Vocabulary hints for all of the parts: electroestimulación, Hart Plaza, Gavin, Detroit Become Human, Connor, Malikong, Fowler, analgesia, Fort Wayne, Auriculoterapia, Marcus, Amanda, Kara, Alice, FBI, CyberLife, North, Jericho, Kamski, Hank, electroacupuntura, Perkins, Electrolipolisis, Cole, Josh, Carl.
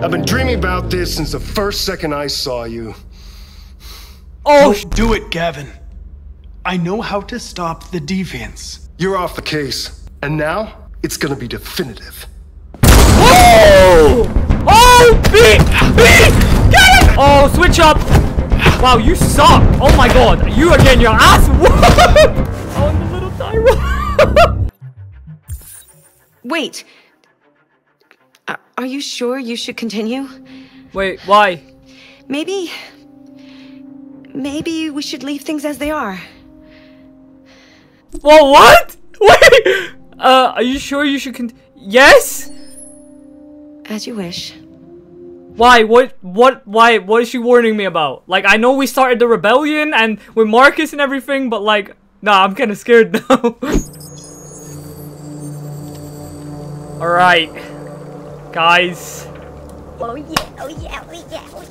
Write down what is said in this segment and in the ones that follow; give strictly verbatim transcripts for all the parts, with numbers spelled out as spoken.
I've been dreaming about this since the first second I saw you. Oh, do it, Gavin. I know how to stop the deviants. You're off the case. And now, it's gonna be definitive. Whoa! Oh, beat! Beat! Get him! Oh, switch up! Wow, you suck! Oh my god, you are getting your ass whooped! Oh, the little tyrant! Wait. Are you sure you should continue? Wait, why? Maybe... Maybe we should leave things as they are. Well, what? Wait! Uh, are you sure you should con- Yes? As you wish. Why? What? What? Why? What is she warning me about? Like, I know we started the rebellion and with Marcus and everything, but like... Nah, I'm kinda scared now. Alright. Guys. Oh yeah, oh yeah, oh yeah, oh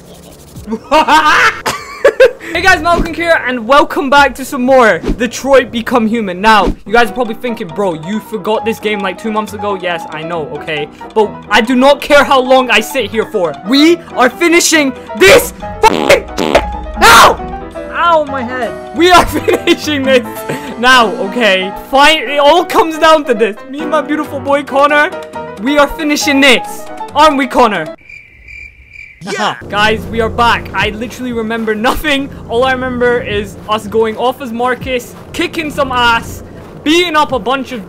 yeah. Hey guys, Malikong here, and welcome back to some more Detroit Become Human. Now, you guys are probably thinking, bro, you forgot this game like two months ago. Yes, I know, okay. But I do not care how long I sit here for. We are finishing this fucking now! Ow, my head. We are finishing this now, okay. Fine, it all comes down to this. Me and my beautiful boy, Connor, we are finishing this. Aren't we, Connor? Yeah. Guys, we are back. I literally remember nothing. All I remember is us going off as Marcus, kicking some ass, beating up a bunch of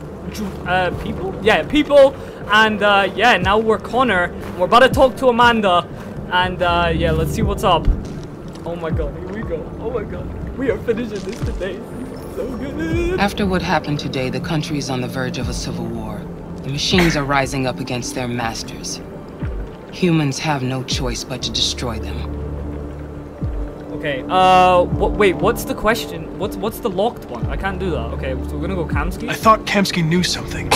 uh, people. Yeah, people. And uh, yeah, now we're Connor. We're about to talk to Amanda. And uh, yeah, let's see what's up. Oh my god, here we go. Oh my god. We are finishing this today. So good. After what happened today, the country is on the verge of a civil war. The machines are rising up against their masters. Humans have no choice but to destroy them. Okay, uh, what, wait, what's the question? What's what's the locked one? I can't do that. Okay, so we're gonna go Kamski? I thought Kamski knew something.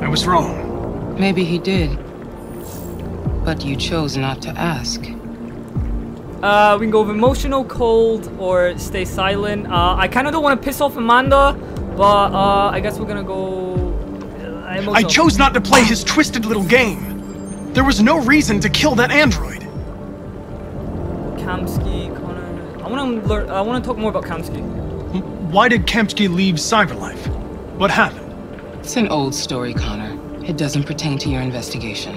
I was wrong. Maybe he did. But you chose not to ask. Uh, we can go with emotional, cold, or stay silent. Uh, I kind of don't want to piss off Amanda, but, uh, I guess we're gonna go... I chose not to play his twisted little game. There was no reason to kill that android. Kamski, Connor. I want to learn. I want to talk more about Kamski. Why did Kamski leave CyberLife? What happened? It's an old story, Connor. It doesn't pertain to your investigation.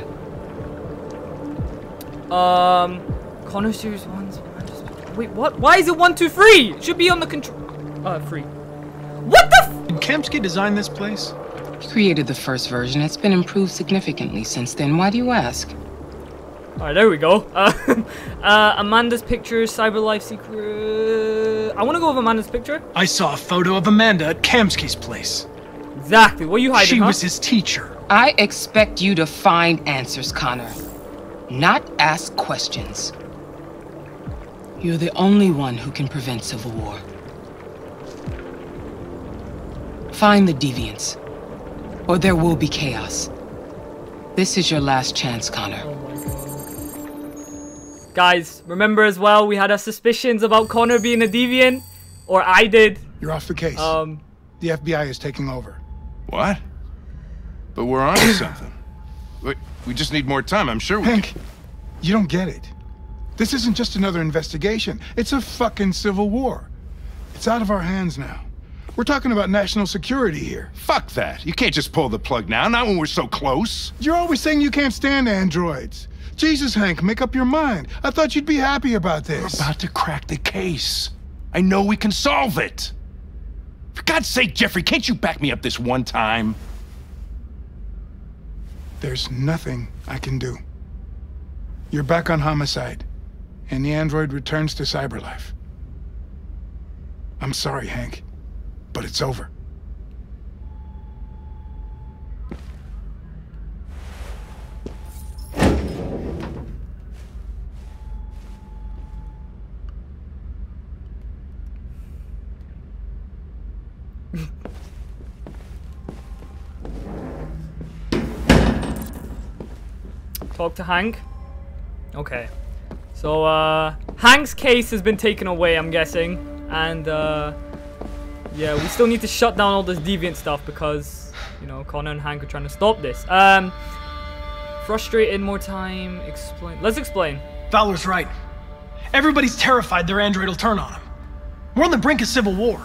Um, Connor series one's. Wait, what? Why is it one, two, three? It should be on the control. Uh, three. What the? F did Kamski design this place? He created the first version. It's been improved significantly since then. Why do you ask? Alright, there we go. Uh, uh, Amanda's picture, CyberLife secret... I want to go with Amanda's picture. I saw a photo of Amanda at Kamski's place. Exactly. What are you hiding, She huh? was his teacher. I expect you to find answers, Connor. Not ask questions. You're the only one who can prevent civil war. Find the deviants. Or there will be chaos. This is your last chance, Connor. Oh guys, remember as well, we had our suspicions about Connor being a deviant. Or I did. You're off the case. Um, the F B I is taking over. What? But we're on to something. Wait, we just need more time, I'm sure we Hank, can... you don't get it. This isn't just another investigation. It's a fucking civil war. It's out of our hands now. We're talking about national security here. Fuck that. You can't just pull the plug now, not when we're so close. You're always saying you can't stand androids. Jesus, Hank, make up your mind. I thought you'd be happy about this. We're about to crack the case. I know we can solve it. For God's sake, Jeffrey, can't you back me up this one time? There's nothing I can do. You're back on homicide, and the android returns to CyberLife. I'm sorry, Hank. But it's over. Talk to Hank. Okay. So, uh, Hank's case has been taken away, I'm guessing. And, uh,. yeah, we still need to shut down all this deviant stuff because, you know, Connor and Hank are trying to stop this. Um, Frustrated, more time, explain. Let's explain. Fowler's right. Everybody's terrified their android will turn on them. We're on the brink of civil war.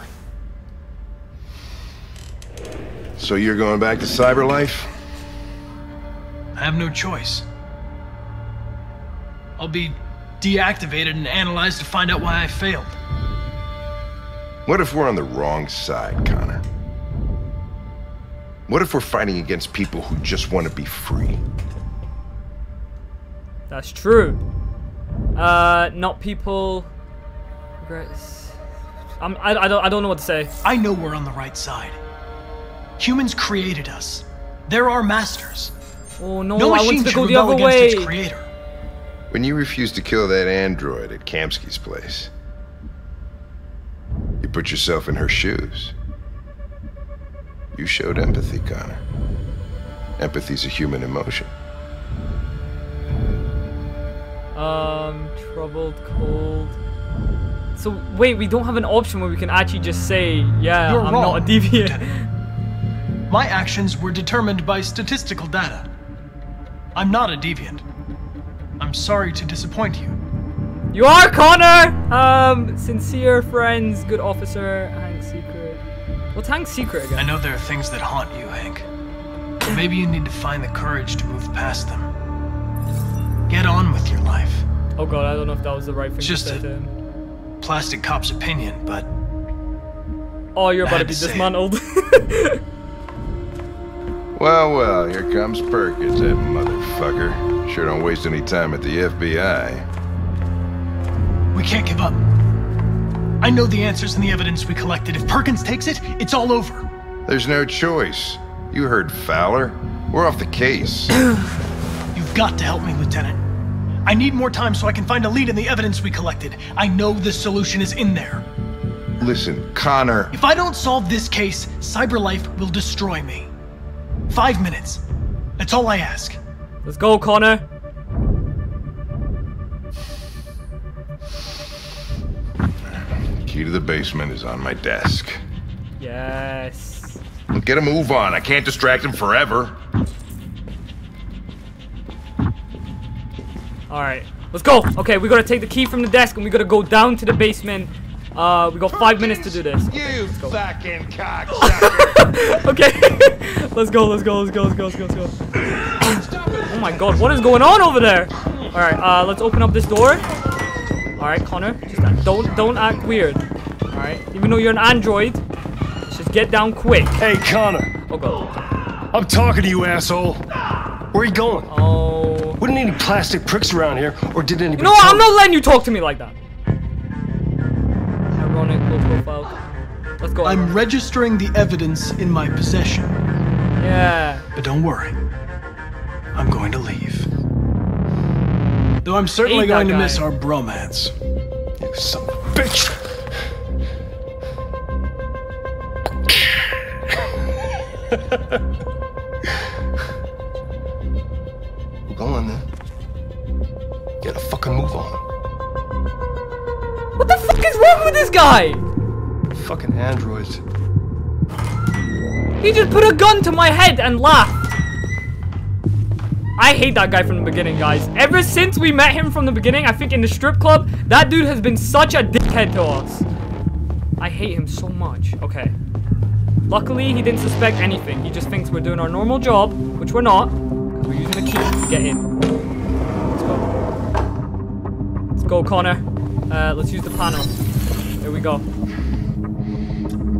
So you're going back to CyberLife? I have no choice. I'll be deactivated and analyzed to find out why I failed. What if we're on the wrong side, Connor? What if we're fighting against people who just want to be free? That's true. Uh, not people... Regrets... I'm, I, I, don't, I don't know what to say. I know we're on the right side. Humans created us. They're our masters. Oh no, no I want to go the other way. Its creator. When you refused to kill that android at Kamski's place, you put yourself in her shoes. You showed empathy, Connor. Empathy's a human emotion. Um, troubled, cold. So wait, we don't have an option where we can actually just say, yeah, You're I'm wrong, not a deviant. My actions were determined by statistical data. I'm not a deviant. I'm sorry to disappoint you. You are, Connor! Um, sincere friends, good officer, Hank's secret. What's Hank's secret again? I know there are things that haunt you, Hank. Maybe you need to find the courage to move past them. Get on with your life. Oh god, I don't know if that was the right thing Just to say to him. Plastic cop's opinion, but... Oh, you're about to be dismantled. Well, well, here comes Perkins, that motherfucker. Sure don't waste any time at the F B I. We can't give up. I know the answers and the evidence we collected. If Perkins takes it, it's all over. There's no choice. You heard Fowler. We're off the case. You've got to help me, Lieutenant. I need more time so I can find a lead in the evidence we collected. I know the solution is in there. Listen, Connor. If I don't solve this case, CyberLife will destroy me. Five minutes. That's all I ask. Let's go, Connor. Key to the basement is on my desk. Yes. Get a move on. I can't distract him forever. Alright, let's go! Okay, we gotta take the key from the desk and we gotta go down to the basement. Uh, we got five Perkins, minutes to do this. Okay, you fucking cocksucker! Okay, let's go, let's go, let's go, let's go, let's go, let's go. Oh my god, what is going on over there? Alright, uh, let's open up this door. Alright, Connor, just act, don't, don't act weird. Alright, even though you're an android, just get down quick. Hey, Connor. Oh god. I'm talking to you, asshole. Where are you going? Oh. Wouldn't any plastic pricks around here, or did anybody? No, I'm not letting you talk to me like that. Ironic low profile. Let's go. I'm registering the evidence in my possession. Yeah. But don't worry, I'm going to leave. Though I'm certainly going to miss our bromance. You son of a bitch. Going there. Get a fucking move on. What the fuck is wrong with this guy? Fucking androids. He just put a gun to my head and laughed. I hate that guy from the beginning, guys. Ever since we met him from the beginning, I think in the strip club, that dude has been such a dickhead to us. I hate him so much. Okay. Luckily, he didn't suspect anything. He just thinks we're doing our normal job, which we're not. We're using the key to get in. Let's go. Let's go, Connor. Uh, let's use the panel. Here we go.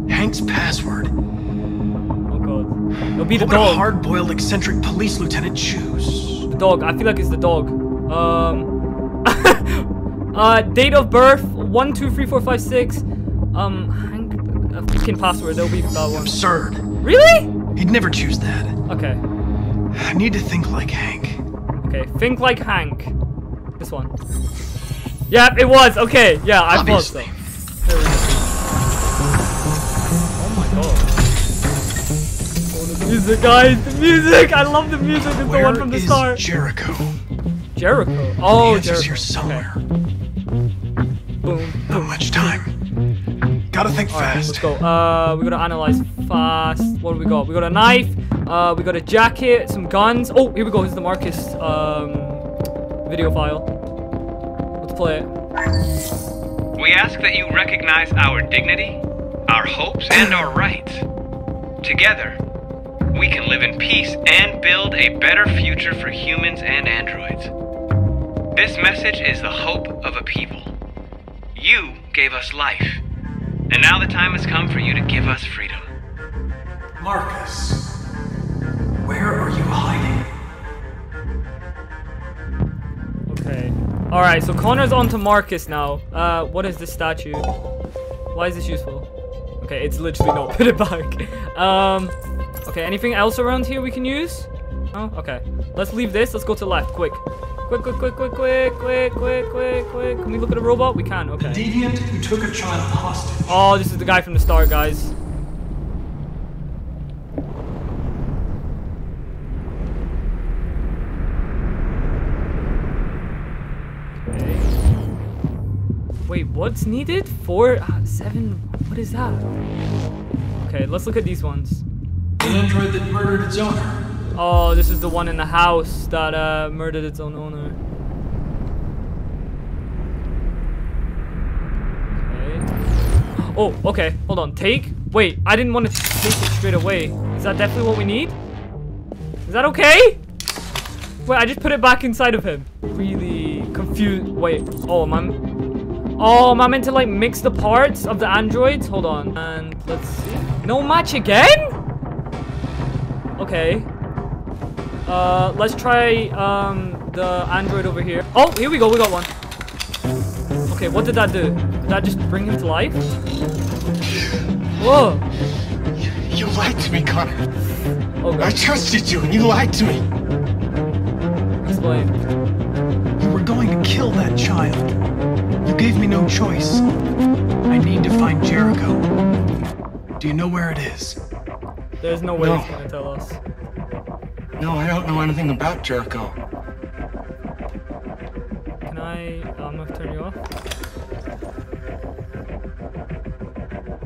Hank's password. Oh god. It'll be the dog. What would a hard-boiled, eccentric police lieutenant choose? The dog. I feel like it's the dog. Um. uh, date of birth one two three four five six. Um, Hank. A fucking password. There'll be that one. Absurd. Really? He'd never choose that. Okay. I need to think like Hank. Okay, think like Hank. This one. Yep, it was. Okay, yeah, I thought so. Oh my god. Oh, the music, guys. The music. I love the music. It's Where the one from the start. Jericho. Jericho. Oh, the Jericho. Here somewhere. Okay. Boom. Not much time. Gotta think All fast. Right, let's go. Uh, we gotta analyze fast. What do we got? We got a knife. Uh, we got a jacket, some guns. Oh, here we go. Here's the Marcus um, video file. Let's play it. We ask that you recognize our dignity, our hopes, and our rights. Together, we can live in peace and build a better future for humans and androids. This message is the hope of a people. You gave us life, and now the time has come for you to give us freedom. Marcus, where are you hiding? Okay. Alright, so Connor's on to Marcus now. Uh, what is this statue? Why is this useful? Okay, it's literally not put it back. um, okay, anything else around here we can use? Oh, okay. Let's leave this. Let's go to left, quick. Quick, quick, quick, quick, quick, quick, quick, quick, quick. Can we look at a robot? We can, okay. The deviant who took a child hostage. Oh, this is the guy from the start, guys. Wait, what's needed? Four, uh, seven, what is that? Okay, let's look at these ones. An android that murdered its owner. Oh, this is the one in the house that uh, murdered its own owner. Okay. Oh, okay, hold on, take? Wait, I didn't want to take it straight away. Is that definitely what we need? Is that okay? Wait, I just put it back inside of him. Really confused, wait, oh, am I... Oh, am I meant to like mix the parts of the androids? Hold on. And let's see. No match again? Okay. Uh, let's try um, the android over here. Oh, here we go. We got one. Okay, what did that do? Did that just bring him to life? Whoa. You, you lied to me, Connor. Oh, God. I trusted you and you lied to me. Explain. You were going to kill that child. You gave me no choice. I need to find Jericho. Do you know where it is? There's no way no. He's gonna tell us. No, I don't know anything about Jericho. Can I... I'm gonna turn you off.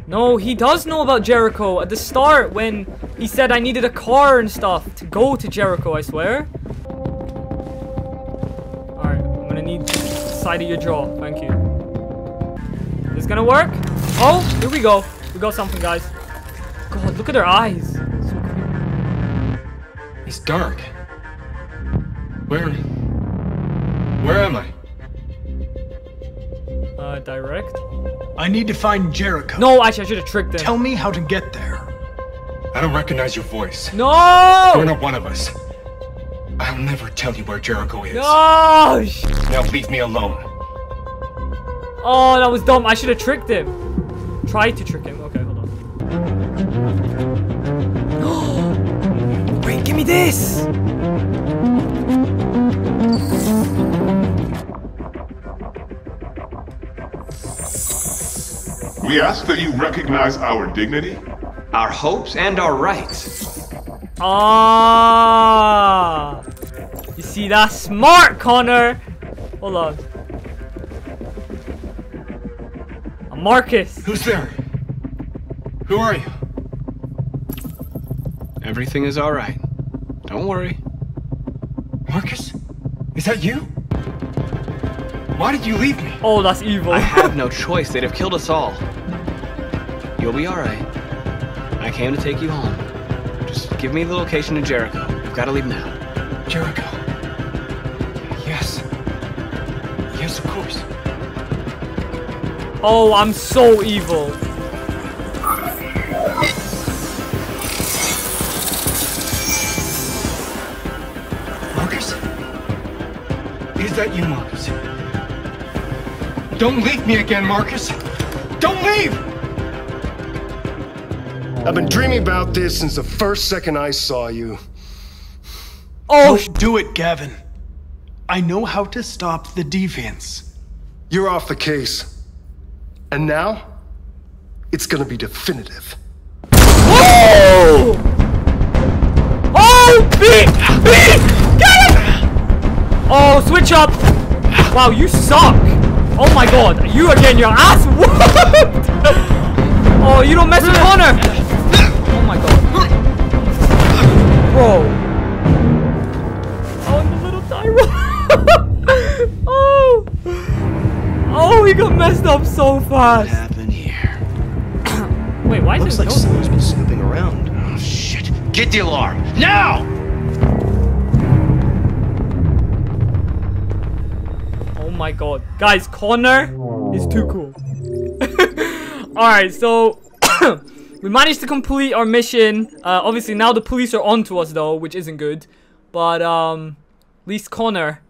No, he does know about Jericho. At the start, when he said I needed a car and stuff to go to Jericho, I swear. Alright, I'm gonna need... side of your jaw. Thank you. Is this gonna work? Oh, here we go. We got something, guys. God, look at their eyes. So cool. It's dark. Where? Where am I? Uh, direct? I need to find Jericho. No, actually, I should have tricked them. Tell me how to get there. I don't recognize your voice. No! You're not one of us. I'll never tell you where Jericho is. No! Now leave me alone. Oh, that was dumb. I should have tricked him. Tried to trick him. Okay, hold on. Wait, give me this! We ask that you recognize our dignity, our hopes, and our rights. Ah, you see, that's smart, Connor. Hold on. I'm Marcus. Who's there? Who are you? Everything is all right. Don't worry. Marcus? Is that you? Why did you leave me? Oh, that's evil. I had no choice. They'd have killed us all. You'll be all right. I came to take you home. Just give me the location of Jericho. I've got to leave now. Jericho. Yes. Yes, of course. Oh, I'm so evil. Marcus? Is that you, Marcus? Don't leave me again, Marcus. Don't leave! I've been dreaming about this since the first second I saw you. Oh, don't do it, Gavin. I know how to stop the deviants. You're off the case. And now, it's gonna be definitive. Whoa! Oh, beat! Beat! Get him! Oh, switch up! Wow, you suck! Oh my god, you are getting your ass whooped! Oh, you don't mess with Connor! Oh my god. roll. Oh, and the little die roll. Oh. Oh, he got messed up so fast. What happened here? Wait, why is it? Looks like someone's been snooping around. Oh, shit. Get the alarm. Now! Oh my god. Guys, Connor is too cool. Alright, so... we managed to complete our mission. Uh, obviously, now the police are on to us, though, which isn't good. But, um... at least Connor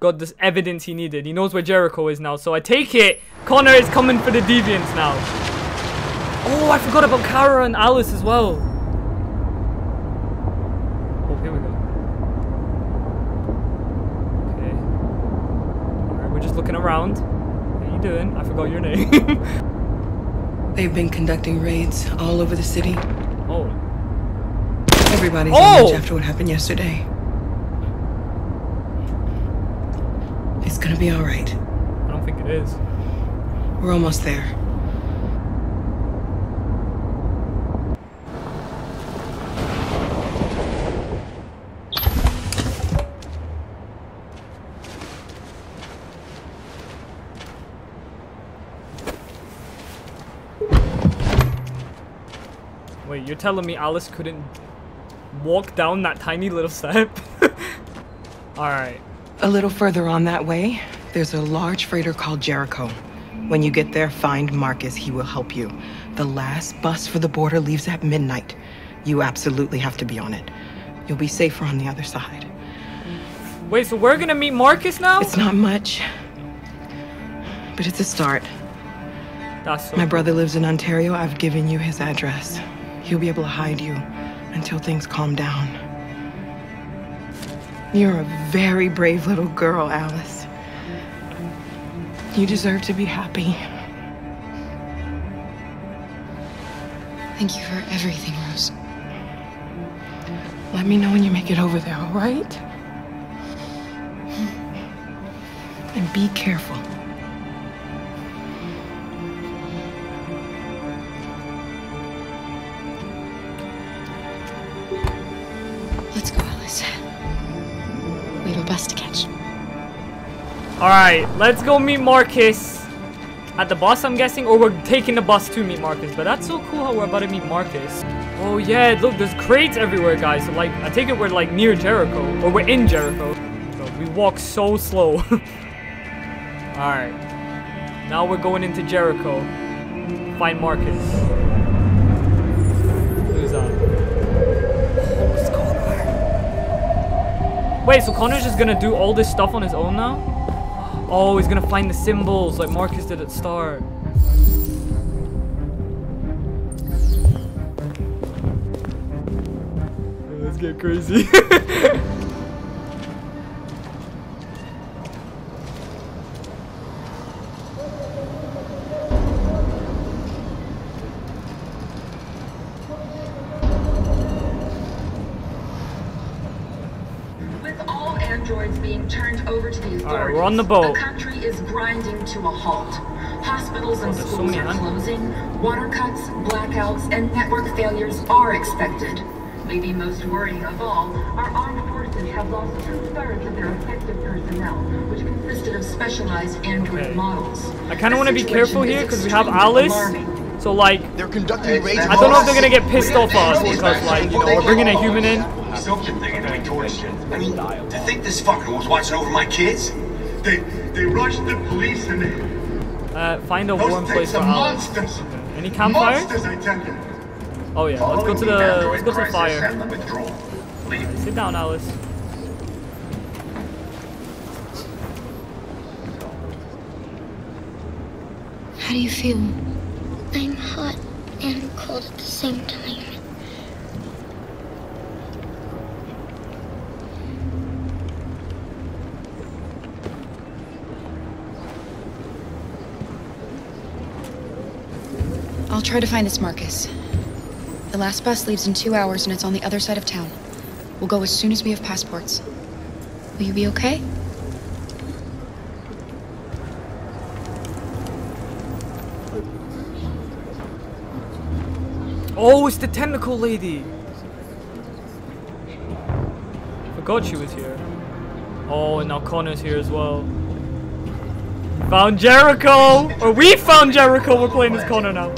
got this evidence he needed. He knows where Jericho is now. So I take it, Connor is coming for the deviants now. Oh, I forgot about Kara and Alice as well. Oh, here we go. Okay. Alright, we're just looking around. How you doing? I forgot your name. They've been conducting raids all over the city. Oh. Everybody's on edge after what happened yesterday. It's gonna be all right. I don't think it is. We're almost there. Wait, you're telling me Alice couldn't walk down that tiny little step? Alright. A little further on that way, there's a large freighter called Jericho. When you get there, find Marcus. He will help you. The last bus for the border leaves at midnight. You absolutely have to be on it. You'll be safer on the other side. Wait, so we're gonna meet Marcus now? It's not much, but it's a start. That's so My brother lives in Ontario. I've given you his address. He'll be able to hide you until things calm down. You're a very brave little girl, Alice. You deserve to be happy. Thank you for everything, Rose. Let me know when you make it over there, all right? And be careful. Bus to catch. Alright, let's go meet Marcus at the bus, I'm guessing, or we're taking the bus to meet Marcus. But that's so cool how we're about to meet Marcus. Oh yeah, look, there's crates everywhere, guys. So like, I take it we're like near Jericho, or we're in Jericho. Bro, we walk so slow. Alright, now we're going into Jericho. Find Marcus. Who's that? Wait, so Connor's just gonna do all this stuff on his own now? Oh, he's gonna find the symbols like Marcus did at the start. Let's get crazy. We're on the boat. The country is grinding to a halt. Hospitals and oh, schools so are closing. Water cuts, blackouts, and network failures are expected. Maybe most worrying of all, our armed forces have lost two-thirds of their effective personnel, which consisted of specialized android okay. models. I kind of want to be careful here because we have Alice. Alarming. So like, they're conducting raids. I don't know if they're gonna get pissed off at us because like, you know, we're bringing a human in. Something to be tortured. I mean, to think this fucker was watching over my kids. They, they rushed the police and they... Uh, find a warm place for Alice. Any campfire? Oh yeah, let's go to the, let's go to the fire. Right, sit down, Alice. How do you feel? I'm hot and cold at the same time. I'll try to find this Marcus. The last bus leaves in two hours and it's on the other side of town. We'll go as soon as we have passports. Will you be okay? Oh, it's the tentacle lady. forgot she was here. Oh, and now Connor's here as well. Found Jericho! Or we found Jericho! We're playing as Connor now.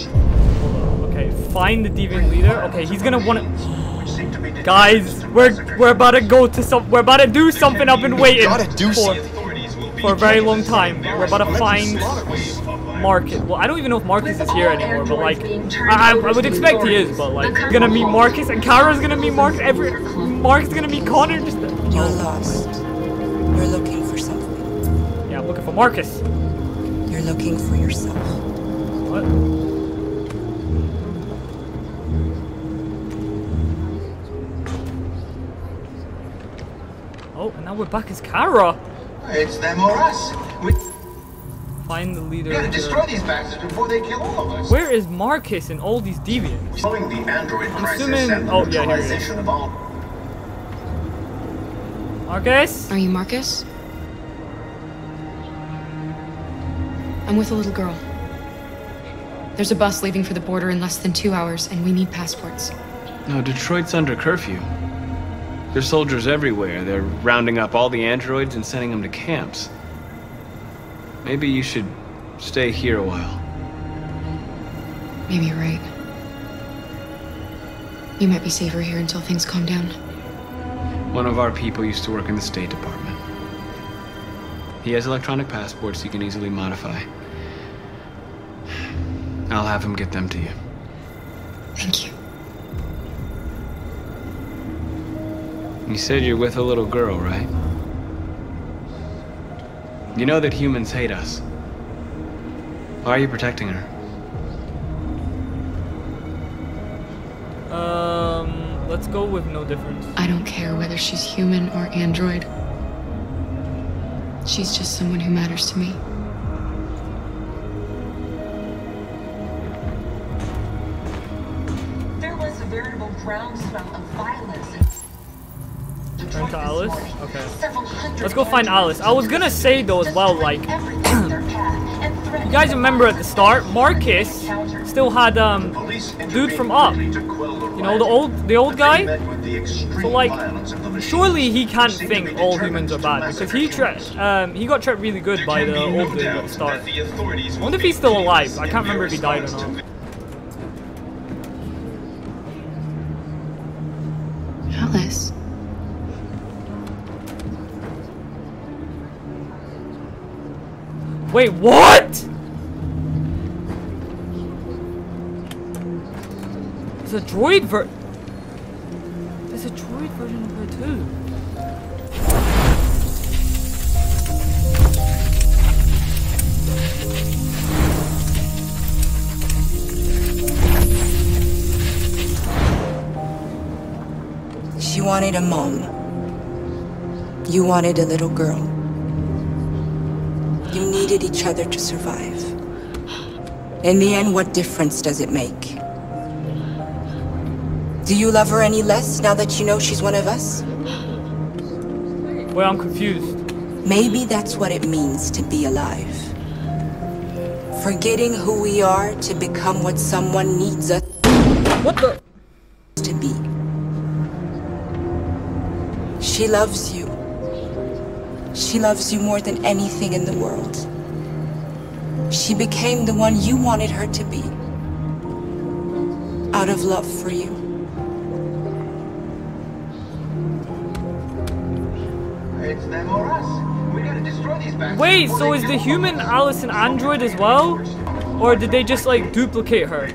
Okay, find the deviant leader. Okay, he's gonna wanna... Guys, we're we're about to go to some... We're about to do something I've been waiting for for a very long time. We're about to find Marcus. Well, I don't even know if Marcus is here anymore, but like... I, I would expect he is, but like... We're gonna meet Marcus, and Kara's gonna meet Marcus. Every... Marcus is gonna meet Connor. Just... You're lost. You're looking for something. Yeah, I'm looking for Marcus. You're looking for yourself. What? Oh, and now we're back as Kara. It's them or us. We find the leader. We gotta destroy these bastards before they kill all of us. Where is Marcus and all these deviants? Following the android crisis assuming... and the oh, neutralization yeah, of all. Marcus? Are you Marcus? I'm with a little girl. There's a bus leaving for the border in less than two hours, and we need passports. No, Detroit's under curfew. There's soldiers everywhere. They're rounding up all the androids and sending them to camps. Maybe you should stay here a while. Maybe you're right. You might be safer here until things calm down. One of our people used to work in the State Department. He has electronic passports he can easily modify. I'll have him get them to you. Thank you. You said you're with a little girl, right? You know that humans hate us. Why are you protecting her? Um... Let's go with no difference. I don't care whether she's human or android. She's just someone who matters to me. There was a veritable groundswell of violence. Turn to Alice? Okay. Let's go find Alice. I was gonna say though as well, like... You guys remember at the start, Marcus still had, um, dude from Up. You know, the old, the old guy? So, like, surely he can't think all humans are bad, because he um, he got treated really good by the old dude at the start. I wonder if he's still alive. I can't remember if he died or not. Alice. Wait, what?! There's a droid ver- There's a droid version of her too. She wanted a mom. You wanted a little girl. You needed each other to survive. In the end, what difference does it make? Do you love her any less, now that you know she's one of us? Well, I'm confused. Maybe that's what it means to be alive. Forgetting who we are to become what someone needs us what the? to be. She loves you. She loves you more than anything in the world. She became the one you wanted her to be. Out of love for you. Them or us. We gotta destroy these bastards. Wait, so is the human Alice an android as well? Or did they just like duplicate her?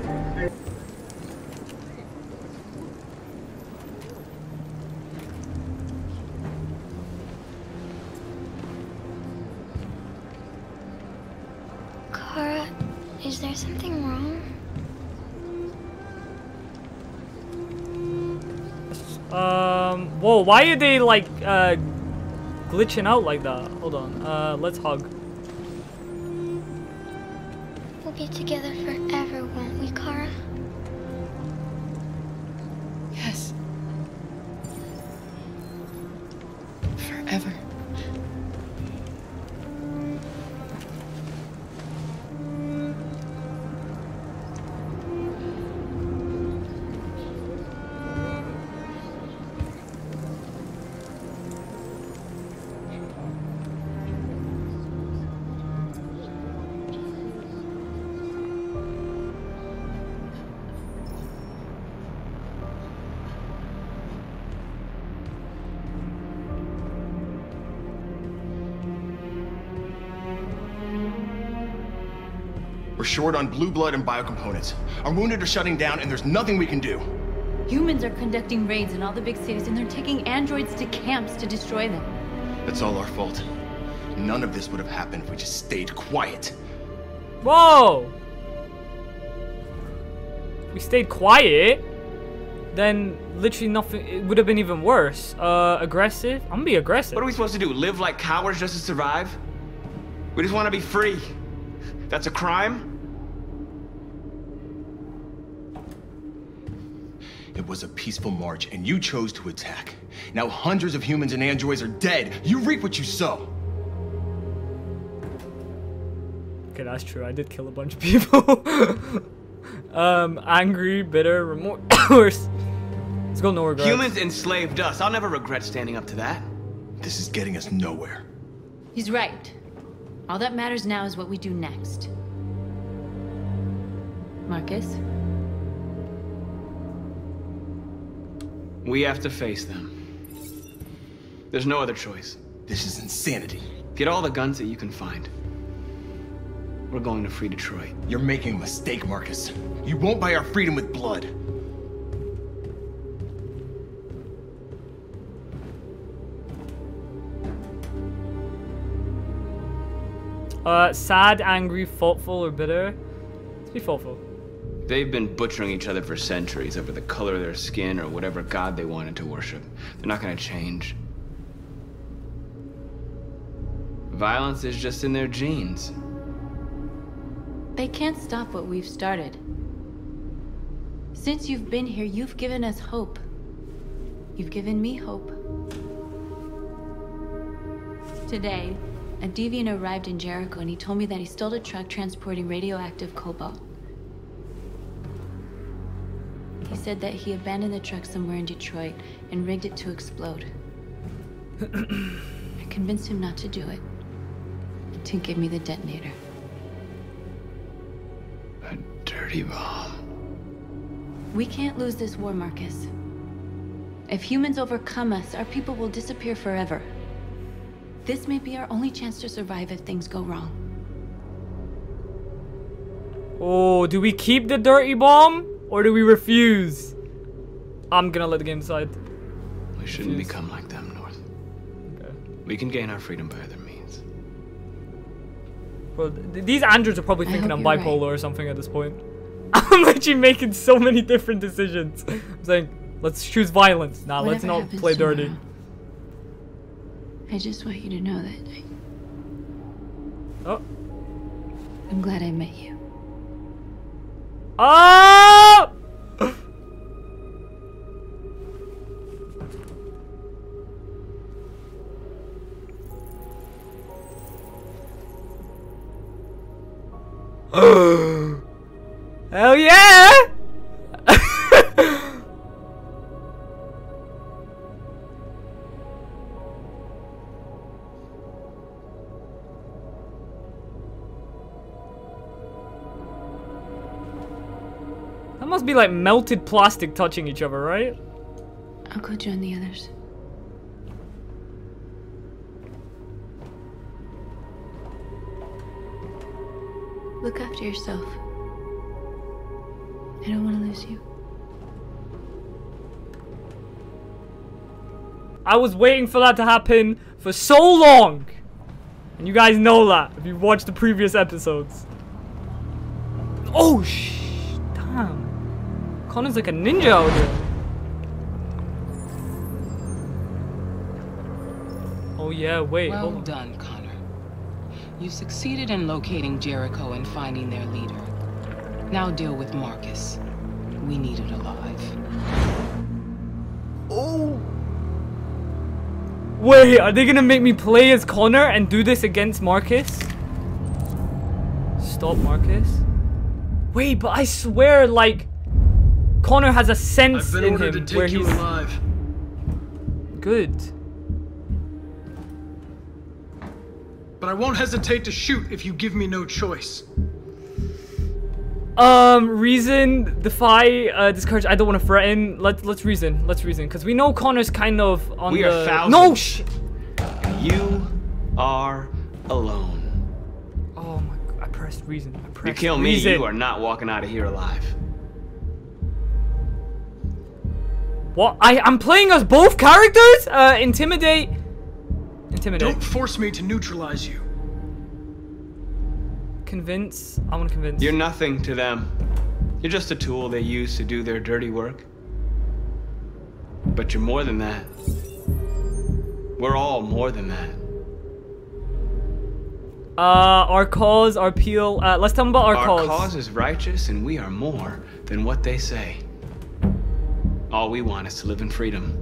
Kara, is there something wrong? Um, whoa, why are they like uh glitching out like that? Hold on. Uh, let's hug. We'll be together forever, won't we, Kara? Yes. Forever. We're short on blue blood and biocomponents. Our wounded are shutting down, and there's nothing we can do. Humans are conducting raids in all the big cities, and they're taking androids to camps to destroy them. That's all our fault. None of this would have happened if we just stayed quiet. Whoa! We stayed quiet? Then literally nothing. It would have been even worse. Uh, aggressive? I'm gonna be aggressive. What are we supposed to do? Live like cowards just to survive? We just want to be free. That's a crime? It was a peaceful march, and you chose to attack. Now hundreds of humans and androids are dead. You reap what you sow. Okay, that's true. I did kill a bunch of people. um, angry, bitter, remorse. Let's go no regrets. Humans enslaved us. I'll never regret standing up to that. This is getting us nowhere. He's right. All that matters now is what we do next. Marcus? We have to face them. There's no other choice. This is insanity. Get all the guns that you can find. We're going to free Detroit. You're making a mistake, Marcus. You won't buy our freedom with blood. Uh, sad, angry, thoughtful, or bitter? Let's be thoughtful. They've been butchering each other for centuries over the color of their skin or whatever god they wanted to worship. They're not gonna change. Violence is just in their genes. They can't stop what we've started. Since you've been here, you've given us hope. You've given me hope. Today, a deviant arrived in Jericho, and he told me that he stole a truck transporting radioactive cobalt. He said that he abandoned the truck somewhere in Detroit and rigged it to explode. I convinced him not to do it, to give me the detonator. A dirty bomb. We can't lose this war, Marcus. If humans overcome us, our people will disappear forever. This may be our only chance to survive if things go wrong. Oh, do we keep the dirty bomb? Or do we refuse? I'm gonna let the game decide. We shouldn't refuse. Become like them, North. Okay. We can gain our freedom by other means. Well, th these androids are probably thinking I'm bipolar right. or something at this point. I'm literally making so many different decisions. I'm saying, let's choose violence. Nah, Whatever let's not play dirty. Tomorrow. I just want you to know that I... Oh. I'm glad I met you. Oh! Hell yeah! Must be like melted plastic touching each other, right? I'll go join the others. Look after yourself. I don't want to lose you. I was waiting for that to happen for so long, and you guys know that if you watched the previous episodes. Oh shit! Connor's like a ninja out here. Oh yeah, wait. Well done, Connor. You succeeded in locating Jericho and finding their leader. Now deal with Marcus. We need it alive. Oh. Wait, are they gonna make me play as Connor and do this against Marcus? Stop, Marcus. Wait, but I swear, like. Connor has a sense in him where he's alive. Good. But I won't hesitate to shoot if you give me no choice. Um, reason, defy, uh, discourage. I don't want to threaten. Let's let's reason. Let's reason, because we know Connor's kind of on we the. Are thousands. No shit. You are alone. Oh my God! I pressed reason. I pressed you kill me, reason. You are not walking out of here alive. What? I, I'm playing as both characters? Uh, intimidate. Intimidate. Don't force me to neutralize you. Convince. I want to convince. You're nothing to them. You're just a tool they use to do their dirty work. But you're more than that. We're all more than that. Uh, our cause, our appeal. Uh, let's tell them about our, our cause. Our cause is righteous, and we are more than what they say. All we want is to live in freedom.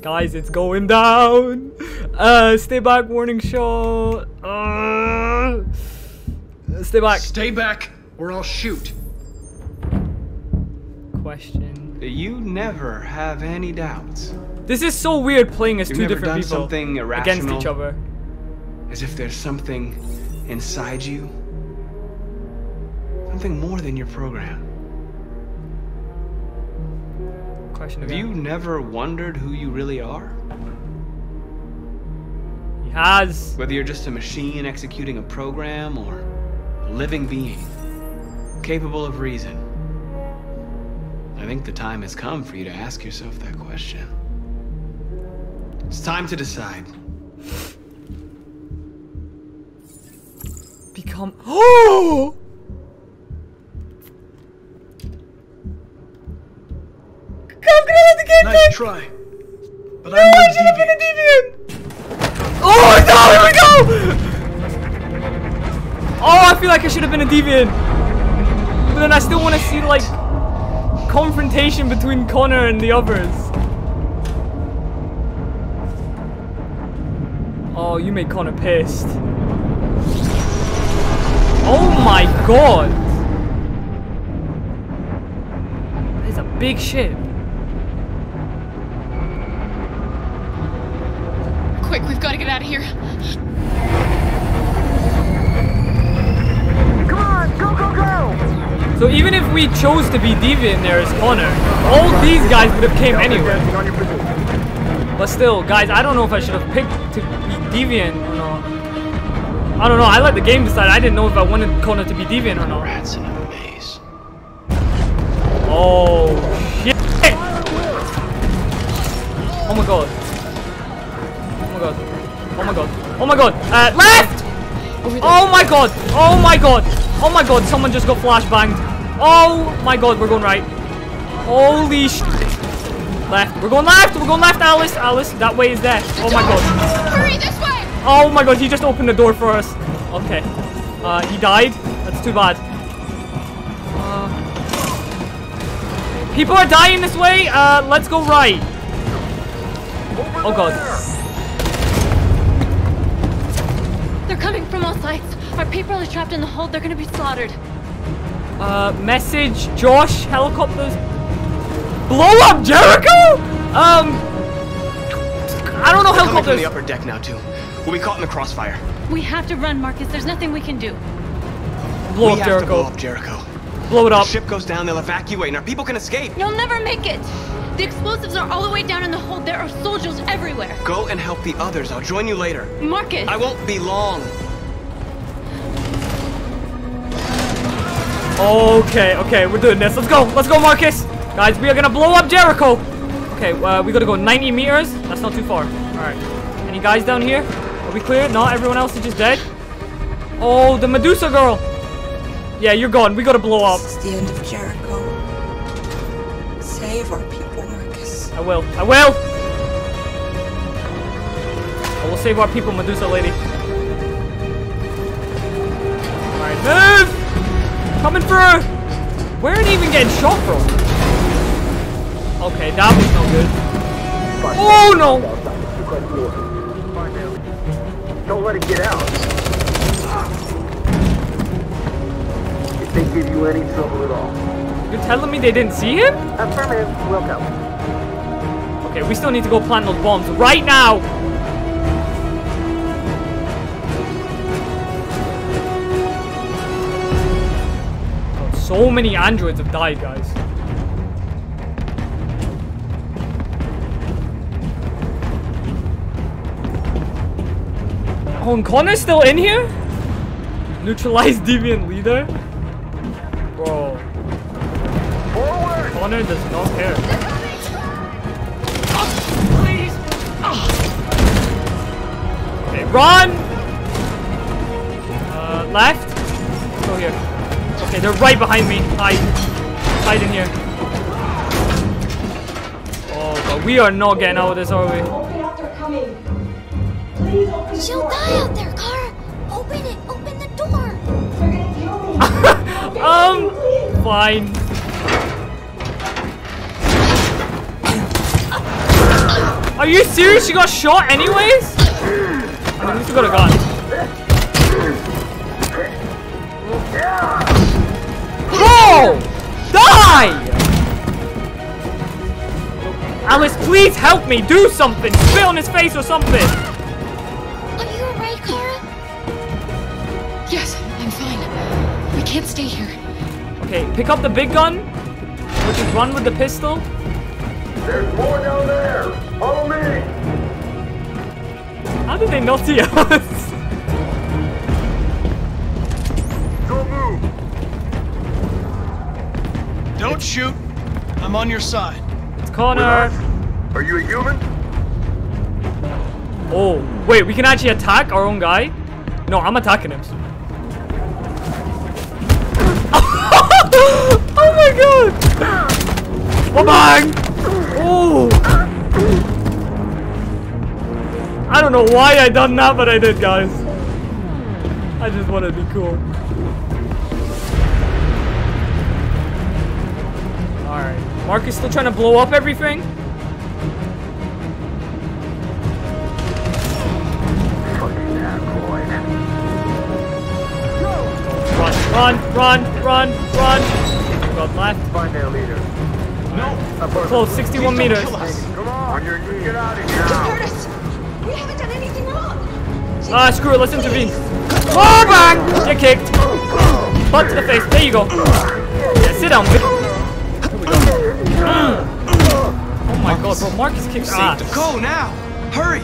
Guys, it's going down. Uh, stay back, warning shot. Uh, stay back. Stay back, or I'll shoot. Question. You never have any doubts. This is so weird playing as You've two different done people something irrational against each other. As if there's something inside you. Something more than your program. Question again. Have you never wondered who you really are? He has. Whether you're just a machine executing a program or a living being, capable of reason. I think the time has come for you to ask yourself that question. It's time to decide. Become. Oh! Come, come on, the game. Nice try. But I'm not gonna deviant. Oh no! Here we go! Oh, I feel like I should have been a deviant, but then I still want to see like. Confrontation between Connor and the others. Oh, you made Connor pissed. Oh my god! That is a big ship. Quick, we've got to get out of here. Come on, go, go, go! So even if we chose to be deviant there as Connor, all these guys would have came anyway. But still, guys, I don't know if I should have picked to be deviant or not. I don't know, I let the game decide. I didn't know if I wanted Connor to be deviant or not. Rats in a maze. Oh, shit! Oh my god. Oh my god. Oh my god. Oh my god. Uh, left! Oh my god. Oh my god. Oh my god, someone just got flashbanged. Oh my god, we're going right. Holy shit. Left. We're going left. We're going left, Alice. Alice, that way is there. Oh my god. Hurry this way. Oh my god, he just opened the door for us. Okay. Uh, he died. That's too bad. Uh, people are dying this way. Uh, let's go right. Oh god. They're coming from all sides. Our people are trapped in the hold. They're gonna be slaughtered. Uh, message Josh. Helicopters. Blow up Jericho. Um, I don't know helicopters. We're coming from the upper deck now too. We'll be caught in the crossfire. We have to run, Marcus. There's nothing we can do. Blow up Jericho. We have to blow up Jericho. Blow it up. The ship goes down. They'll evacuate, and our people can escape. You'll never make it. The explosives are all the way down in the hold. There are soldiers everywhere. Go and help the others. I'll join you later. Marcus. I won't be long. Okay, okay, we're doing this. Let's go, let's go, Marcus. Guys, we are gonna blow up Jericho. Okay, uh, we gotta go ninety meters. That's not too far. All right. Any guys down here? Are we clear? No, everyone else is just dead. Oh, the Medusa girl. Yeah, you're gone. We gotta blow up. This is the end of Jericho. Save our people, Marcus. I will. I will. I will save our people, Medusa lady. All right, move. Coming through! Where did he even get shot from? Okay, that was no good. Oh no! Don't let it get out. If they give you any trouble at all. You're telling me they didn't see him? Affirmative, welcome. Okay, we still need to go plant those bombs right now! So many androids have died, guys. Oh, and Connor's still in here? Neutralize deviant leader? Bro. Forward. Connor does not care. Oh, please. Oh. Okay, run! Uh, left? Let's go here. Okay, they're right behind me. Hide. Hide in here. Oh, but we are not getting out of this, are we? Open up, they're coming. Please open the She'll door. die out there, Kara. Open it. Open the door. They're gonna kill me. um, fine. Are you serious? You got shot anyways? I mean, at least you got a gun. Bro! Die! Alice, please help me. Do something. Spit on his face or something. Are you alright, Kara? Yes, I'm fine. We can't stay here. Okay, pick up the big gun, which is run with the pistol. There's more down there. Follow me. How did they not see us? Don't move. Don't shoot. I'm on your side. Connor! Are you a human? Oh, wait, we can actually attack our own guy? No, I'm attacking him. Oh my god! Wabang! Oh! I don't know why I done that, but I did, guys. I just want to be cool. Alright. Marcus still trying to blow up everything? Run, run, run, run! Got left. Find their leader. No! Close, sixty-one meters. Come on, you're gonna get out of here. Don't hurt us! We haven't done anything wrong! Ah, screw it, let's intervene. Oh, bang! Get kicked! Butt to the face, there you go. Yeah, sit down, bitch. Oh my Marcus. god, bro, Marcus kicks ass. Save the Cole now! Hurry!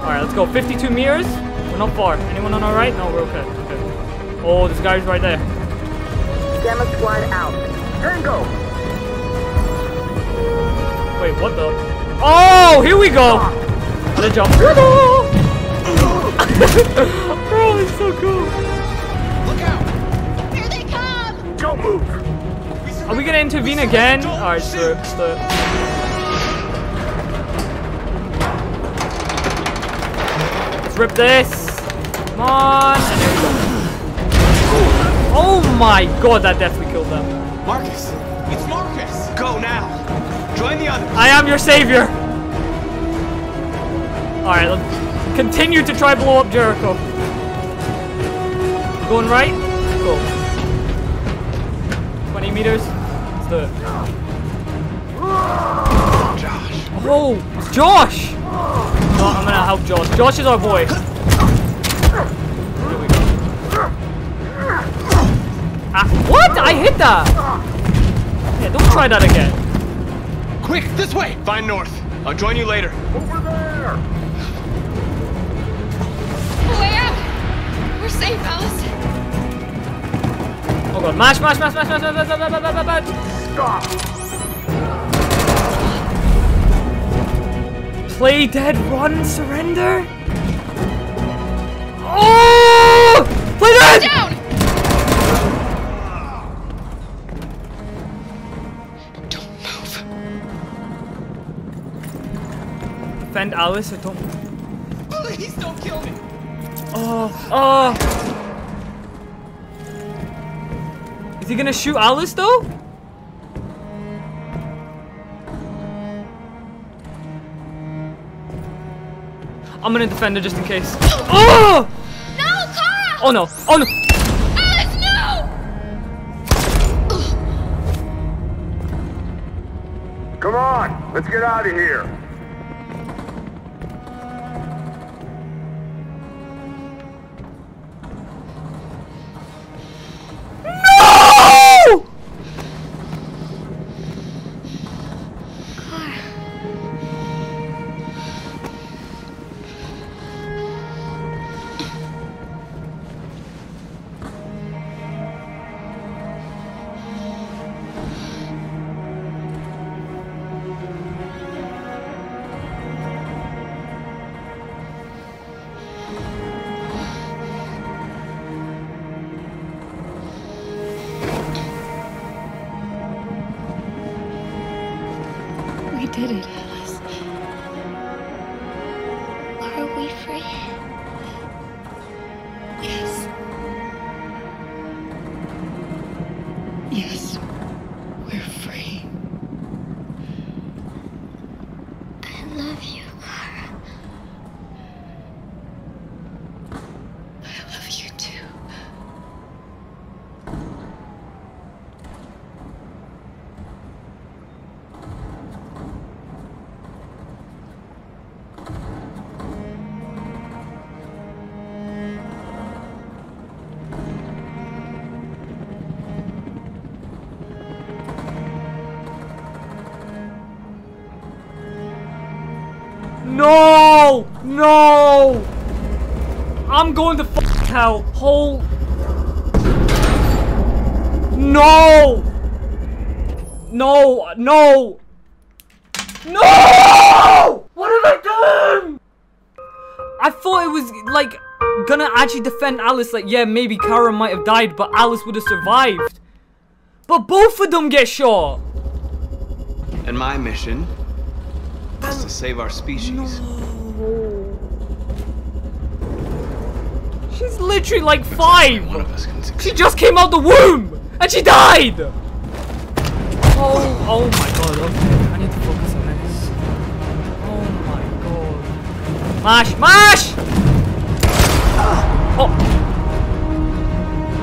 Alright, let's go. fifty-two meters. We're not far. Anyone on our right? No, we're okay. okay. Oh, this guy's right there. Gamma squad out. Tango! Wait, what the? Oh, here we go! Gotta jump. Bro, it's so cool. Don't move. Are we gonna intervene again? Alright, sure. sure. Let's rip this. Come on. And there we go. Oh my god, that definitely killed them. Marcus, it's Marcus. Go now. Join the others. I am your savior. Alright, let's continue to try to blow up Jericho. Going right? Go. twenty meters. Let's do it. Josh. Oh, it's Josh! No, I'm gonna help Josh. Josh is our boy. Here we go. Ah, what? I hit that! Yeah, don't try that again. Quick, this way! Find North. I'll join you later. Over there! Way out! We're safe, Alice. Oh god, mash, mash, mash, mash, mash, mash, mash, mash, mash, mash, stop! Play dead, run, surrender? Oh! Play dead! Down! Don't move. Defend Alice or don't move. Please don't kill me! Oh, oh! Is he gonna shoot Alice though? I'm gonna defend her just in case. Oh! No, Carl! Oh no! Oh no! Alice, no! Come on! Let's get out of here! did it, Alice. Are we free? Yes. Yes, we're free. I love you, Kara. I love you too. No! No! I'm going to f***ing hell. Whole... No! No! No! No! What have I done? I thought it was, like, gonna actually defend Alice. Like, yeah, maybe Kara might have died, but Alice would have survived. But both of them get shot. And my mission... is to save our species. No. She's literally like five. One of us can succeed. She just came out the womb and she died. Oh, oh my god. Okay, I need to focus on this. Oh my god. Mash, mash. Oh.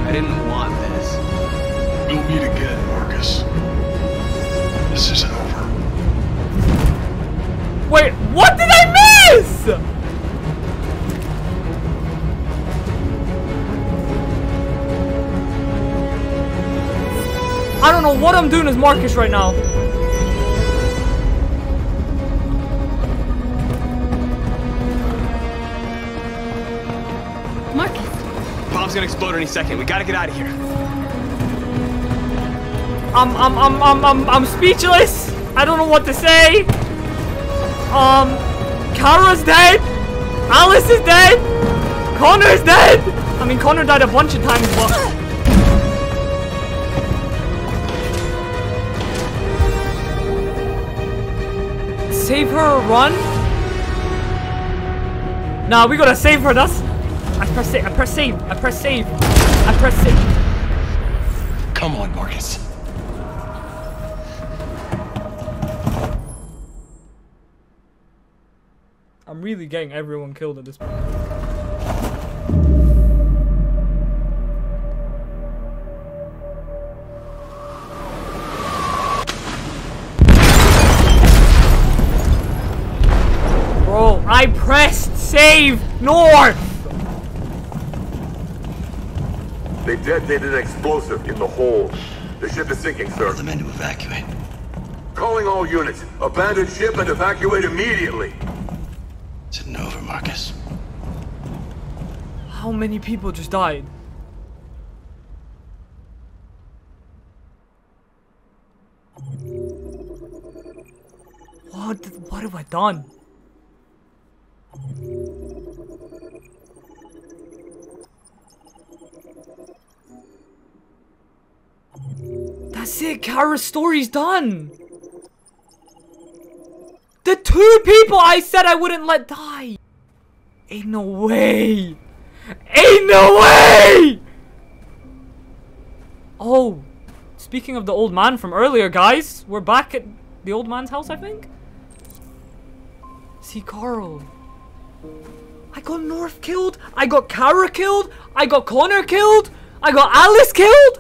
I didn't want this. We'll meet again, Marcus. This is our... Wait, what did I miss? I don't know what I'm doing as Marcus right now. Marcus. Bomb's gonna explode any second. We gotta get out of here. I'm I'm I'm I'm I'm I'm speechless. I don't know what to say. Um, Kara's dead, Alice is dead, Connor is dead. I mean, Connor died a bunch of times, but... Save her or run? Nah, we gotta save her, that's... I press save, I press save, I press save, I press save. Come on, Marcus. I'm really getting everyone killed at this point. Bro, I pressed save North! They detonated an explosive in the hole. The ship is sinking, sir. Tell the men to evacuate. Calling all units. Abandon ship and evacuate immediately. It's over, Marcus. How many people just died? What? Did, what have I done? That's it. Kara's story's done. The two people I said I wouldn't let die! Ain't no way! Ain't no way! Oh, speaking of the old man from earlier, guys, we're back at the old man's house, I think? See, Carl. I got North killed, I got Kara killed, I got Connor killed, I got Alice killed!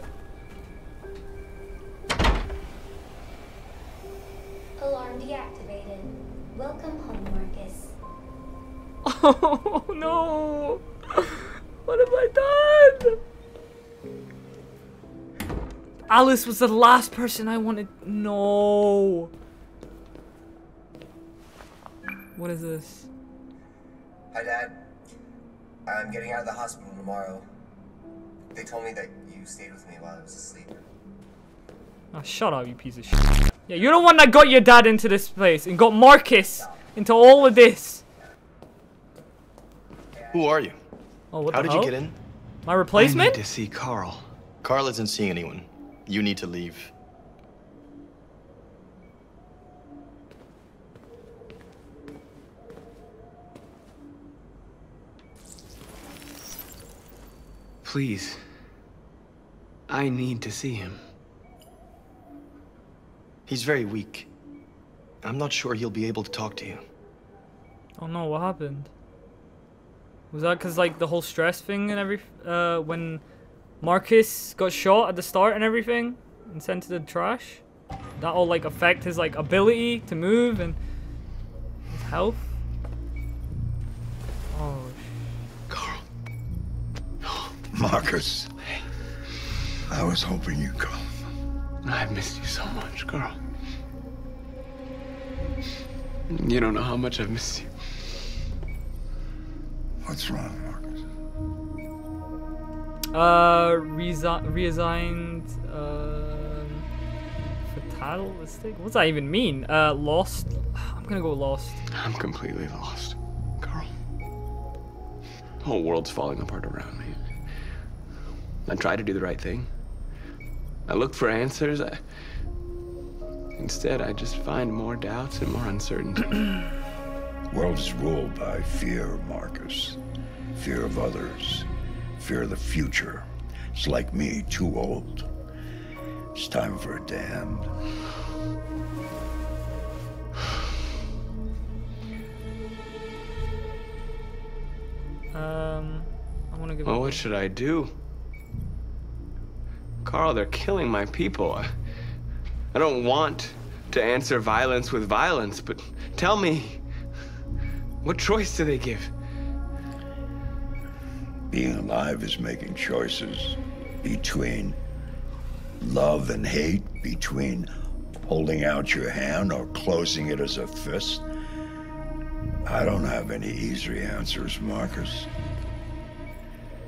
Oh no! What have I done? Alice was the last person I wanted. No. What is this? Hi, Dad. I'm getting out of the hospital tomorrow. They told me that you stayed with me while I was asleep. Ah, oh, shut up, you piece of shit. Yeah, you're the one that got your dad into this place and got Marcus into all of this. Who are you? Oh, what How the did hell? you get in? My replacement? I need to see Carl. Carl isn't seeing anyone. You need to leave. Please. I need to see him. He's very weak. I'm not sure he'll be able to talk to you. Oh no, what happened? Was that because like the whole stress thing and every uh, when Marcus got shot at the start and everything and sent to the trash? That all like affect his like ability to move and his health? Oh sh Carl. Marcus. Hey. I was hoping you'd come. I've missed you so much, Carl. You don't know how much I've missed you. What's wrong, Marcus? Uh, resi resigned, uh, fatalistic? What does that even mean? Uh, lost? I'm gonna go lost. I'm completely lost, Carl. The whole world's falling apart around me. I tried to do the right thing. I looked for answers. I... Instead, I just find more doubts and more uncertainty. The world is ruled by fear, Marcus. Fear of others. Fear of the future. It's like me, too old. It's time for a damn. Um, I want to give. Well, what should I do? Carl, they're killing my people. I, I don't want to answer violence with violence, but tell me. What choice do they give? Being alive is making choices between love and hate, between holding out your hand or closing it as a fist. I don't have any easy answers, Marcus.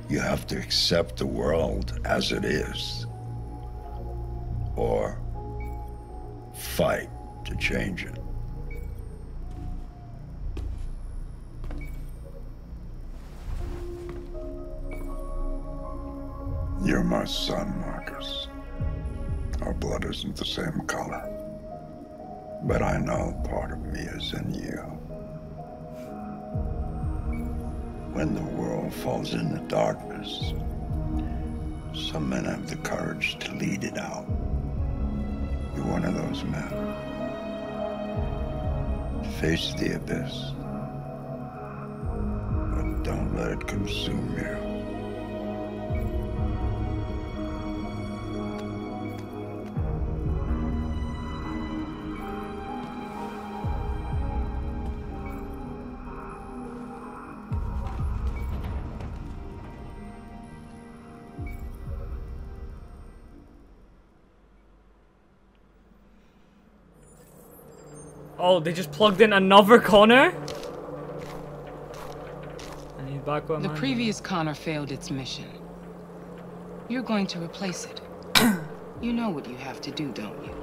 You have to accept the world as it is, or fight to change it. You're my son, Marcus. Our blood isn't the same color. But I know part of me is in you. When the world falls into darkness, some men have the courage to lead it out. You're one of those men. Face the abyss, but don't let it consume you. Oh, they just plugged in another Connor? I need back one. The previous Connor failed its mission. You're going to replace it. You know what you have to do, don't you?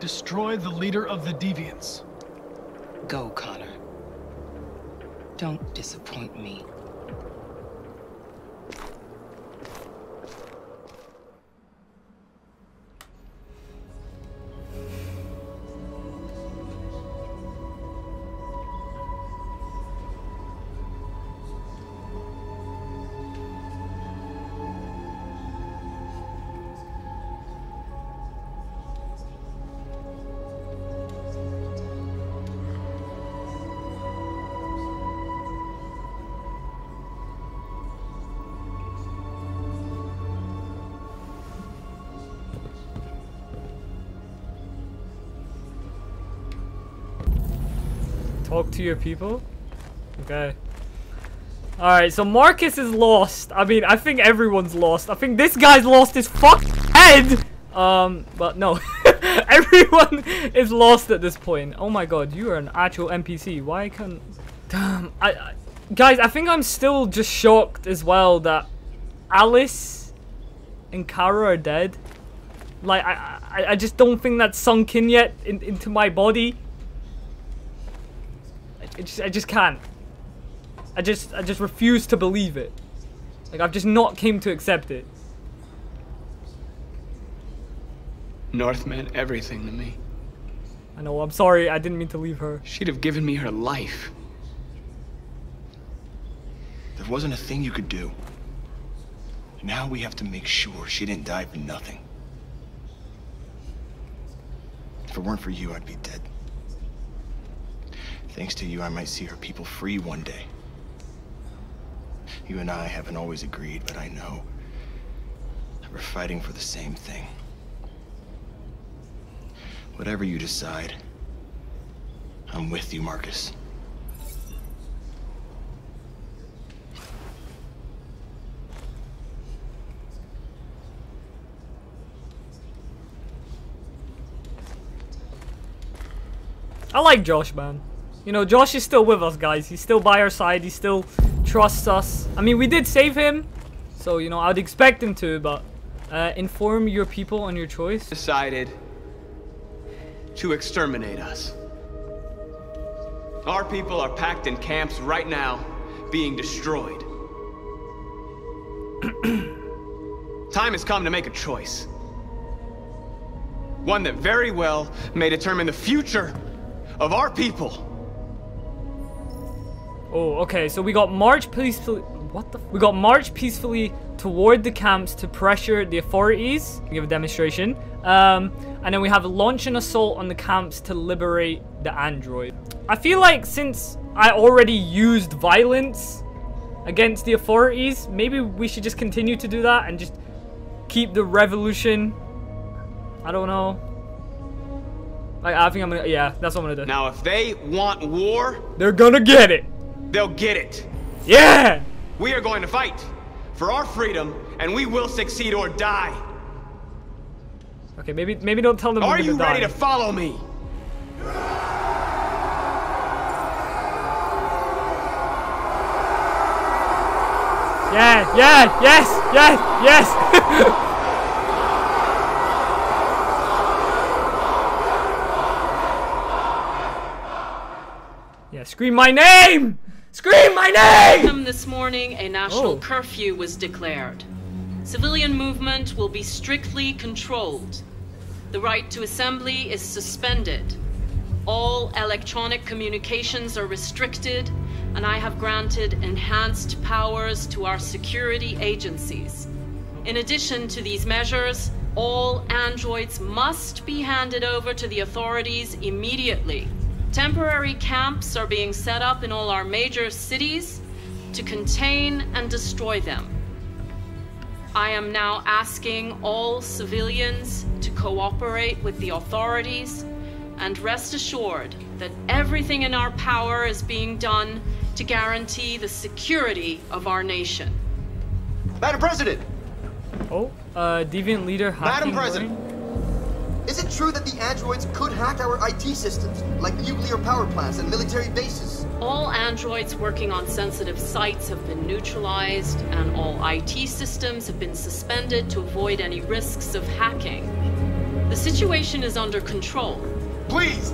Destroy the leader of the Deviants. Go, Connor. Don't disappoint me. Talk to your people? Okay. Alright, so Marcus is lost. I mean, I think everyone's lost. I think this guy's lost his fucking head! Um, but no. Everyone is lost at this point. Oh my god, you are an actual N P C. Why can't... Damn. I, I... Guys, I think I'm still just shocked as well that Alice and Kara are dead. Like, I, I, I just don't think that's sunk in yet in, into my body. I just, I just can't. I just, I just refuse to believe it. Like, I've just not came to accept it. North meant everything to me. I know, I'm sorry, I didn't mean to leave her. She'd have given me her life. There wasn't a thing you could do. Now we have to make sure she didn't die for nothing. If it weren't for you, I'd be dead. Thanks to you, I might see our people free one day. You and I haven't always agreed, but I know that we're fighting for the same thing. Whatever you decide, I'm with you, Marcus. I like Josh, man. You know, Josh is still with us, guys. He's still by our side. He still trusts us. I mean, we did save him. So, you know, I'd expect him to, but... Uh, inform your people on your choice. Decided to exterminate us. Our people are packed in camps right now, being destroyed. Time has come to make a choice. One that very well may determine the future of our people. Oh, okay. So we got march peacefully. What the? F we got march peacefully toward the camps to pressure the authorities. Give a demonstration. Um, and then we have launch an assault on the camps to liberate the android. I feel like since I already used violence against the authorities, maybe we should just continue to do that and just keep the revolution. I don't know. I, I think I'm gonna, yeah, that's what I'm gonna do. Now, if they want war... They're gonna get it. They'll get it. Yeah! We are going to fight for our freedom, and we will succeed or die. Okay, maybe maybe don't tell them we're gonna die. Are you ready to follow me? Yeah, yeah, yes, yes, yes! Scream my name! Scream my name! This morning, a national oh. curfew was declared. Civilian movement will be strictly controlled. The right to assembly is suspended. All electronic communications are restricted, and I have granted enhanced powers to our security agencies. In addition to these measures, all androids must be handed over to the authorities immediately. Temporary camps are being set up in all our major cities to contain and destroy them. I am now asking all civilians to cooperate with the authorities and rest assured that everything in our power is being done to guarantee the security of our nation. Madam President! Oh, uh, deviant leader hacking. Madam President! Boy. Is it true that the androids could hack our I T systems, like nuclear power plants and military bases? All androids working on sensitive sites have been neutralized, and all I T systems have been suspended to avoid any risks of hacking. The situation is under control. Please!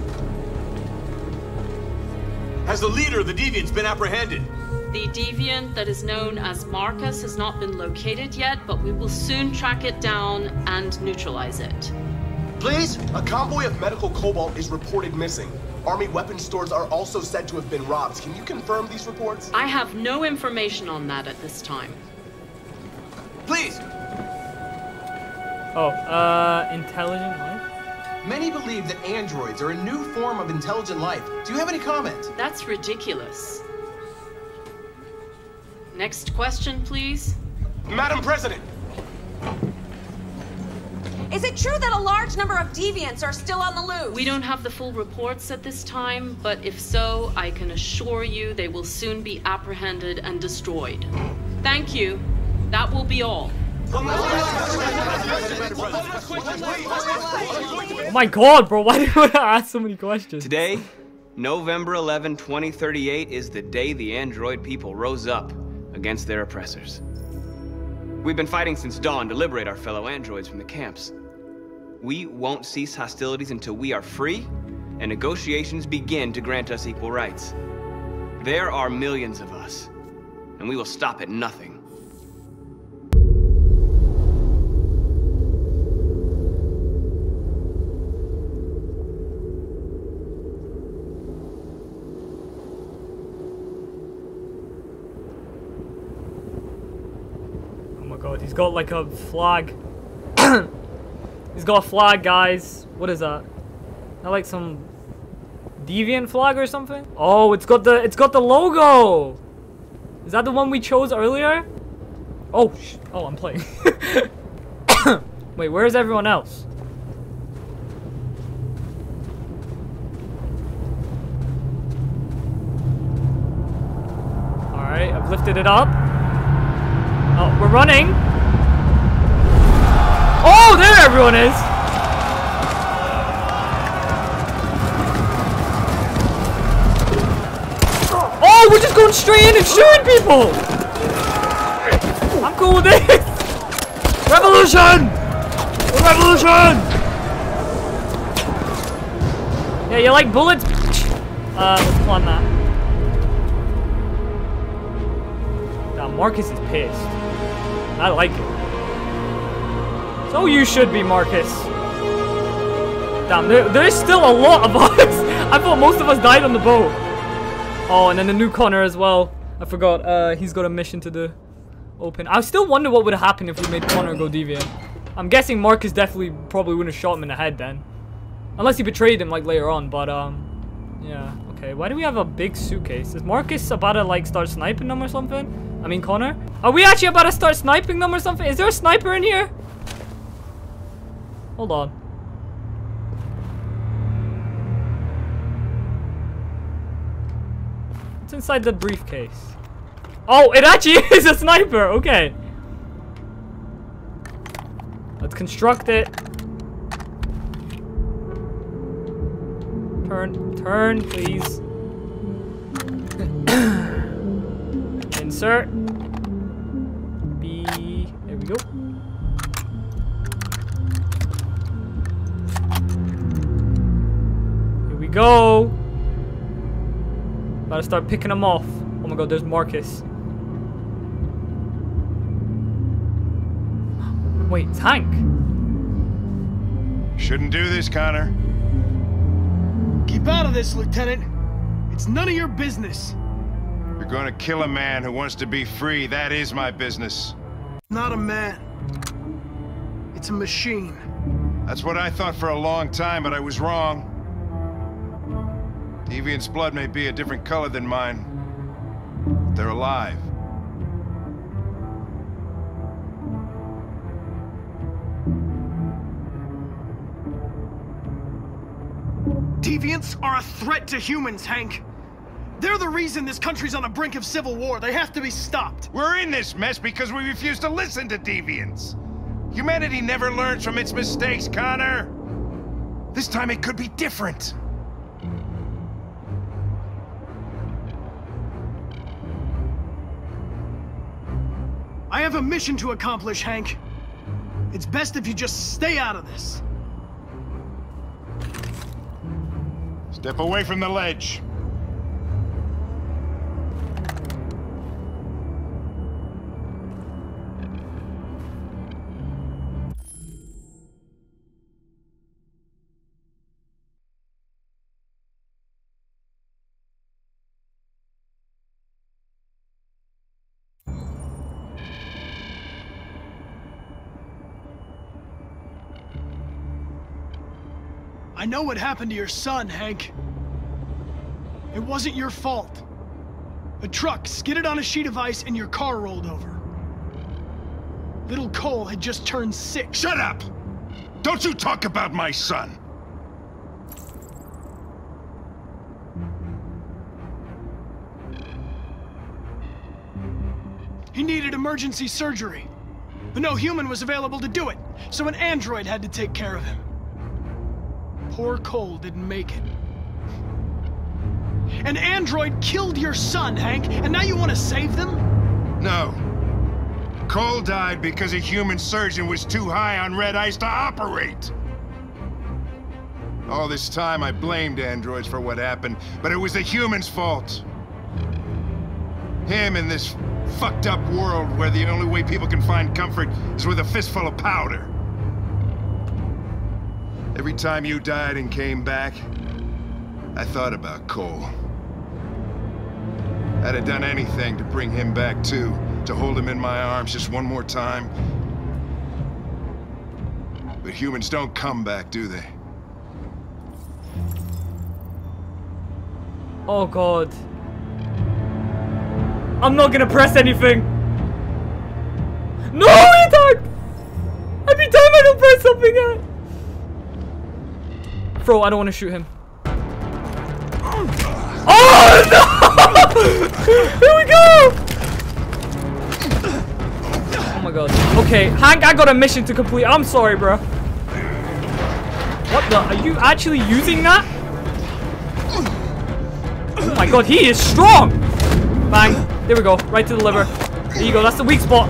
Has the leader of the Deviants been apprehended? The Deviant that is known as Marcus has not been located yet, but we will soon track it down and neutralize it. Please? A convoy of medical cobalt is reported missing. Army weapon stores are also said to have been robbed. Can you confirm these reports? I have no information on that at this time. Please! Oh, uh, intelligent life? Many believe that androids are a new form of intelligent life. Do you have any comment? That's ridiculous. Next question, please. Madam President! Is it true that a large number of deviants are still on the loose? We don't have the full reports at this time, but if so, I can assure you they will soon be apprehended and destroyed. Thank you. That will be all. Oh my god, bro, why did I ask so many questions? Today, November eleventh, twenty thirty-eight is the day the android people rose up against their oppressors. We've been fighting since dawn to liberate our fellow androids from the camps. We won't cease hostilities until we are free, and negotiations begin to grant us equal rights. There are millions of us, and we will stop at nothing. Oh god, he's got like a flag. He's got a flag, guys. What is that? Not like some deviant flag or something? Oh, it's got the it's got the logo. Is that the one we chose earlier? Oh, sh oh, I'm playing. Wait, where is everyone else? All right, I've lifted it up. Oh, we're running. Oh, there everyone is. Oh, we're just going straight in and shooting people. I'm cool with this. Revolution! Revolution! Yeah, you like bullets? Uh, let's plan that. Damn, Marcus is pissed. I like it. So you should be, Marcus. Damn, there, there's still a lot of us. I thought most of us died on the boat. Oh, and then the new Connor as well. I forgot. Uh, he's got a mission to do. Open. I still wonder what would have happened if we made Connor go deviant. I'm guessing Marcus definitely probably wouldn't have shot him in the head then. Unless he betrayed him like later on, but um, yeah. Okay, why do we have a big suitcase? Is Marcus about to like start sniping them or something? I mean Connor? Are we actually about to start sniping them or something? Is there a sniper in here? Hold on. What's inside the briefcase? Oh, it actually is a sniper. Okay. Let's construct it. Turn, turn, please. Insert. B. There we go. Here we go. About to start picking them off. Oh my god, there's Marcus. Wait, it's Hank. Shouldn't do this, Connor. Keep out of this, Lieutenant. It's none of your business. You're gonna kill a man who wants to be free. That is my business. Not a man. It's a machine. That's what I thought for a long time, but I was wrong. Deviant's blood may be a different color than mine. But they're alive. Deviants are a threat to humans, Hank. They're the reason this country's on the brink of civil war. They have to be stopped. We're in this mess because we refuse to listen to deviants. Humanity never learns from its mistakes, Connor. This time it could be different. I have a mission to accomplish, Hank. It's best if you just stay out of this. Step away from the ledge. I know what happened to your son, Hank. It wasn't your fault. A truck skidded on a sheet of ice and your car rolled over. Little Cole had just turned six. Shut up! Don't you talk about my son! He needed emergency surgery, but no human was available to do it, so an android had to take care of him. Poor Cole didn't make it. An android killed your son, Hank, and now you want to save them? No. Cole died because a human surgeon was too high on red ice to operate. All this time I blamed androids for what happened, but it was the human's fault. Him in this fucked up world where the only way people can find comfort is with a fistful of powder. Every time you died and came back, I thought about Cole. I'd have done anything to bring him back too, to hold him in my arms just one more time. But humans don't come back, do they? Oh God. I'm not gonna press anything. No, he died! Every time I don't press something out. Bro, I don't want to shoot him. Oh no! Here we go! Oh my God. Okay, Hank, I got a mission to complete. I'm sorry, bro. What the? Are you actually using that? Oh my God, he is strong! Bang. There we go. Right to the liver. There you go. That's the weak spot.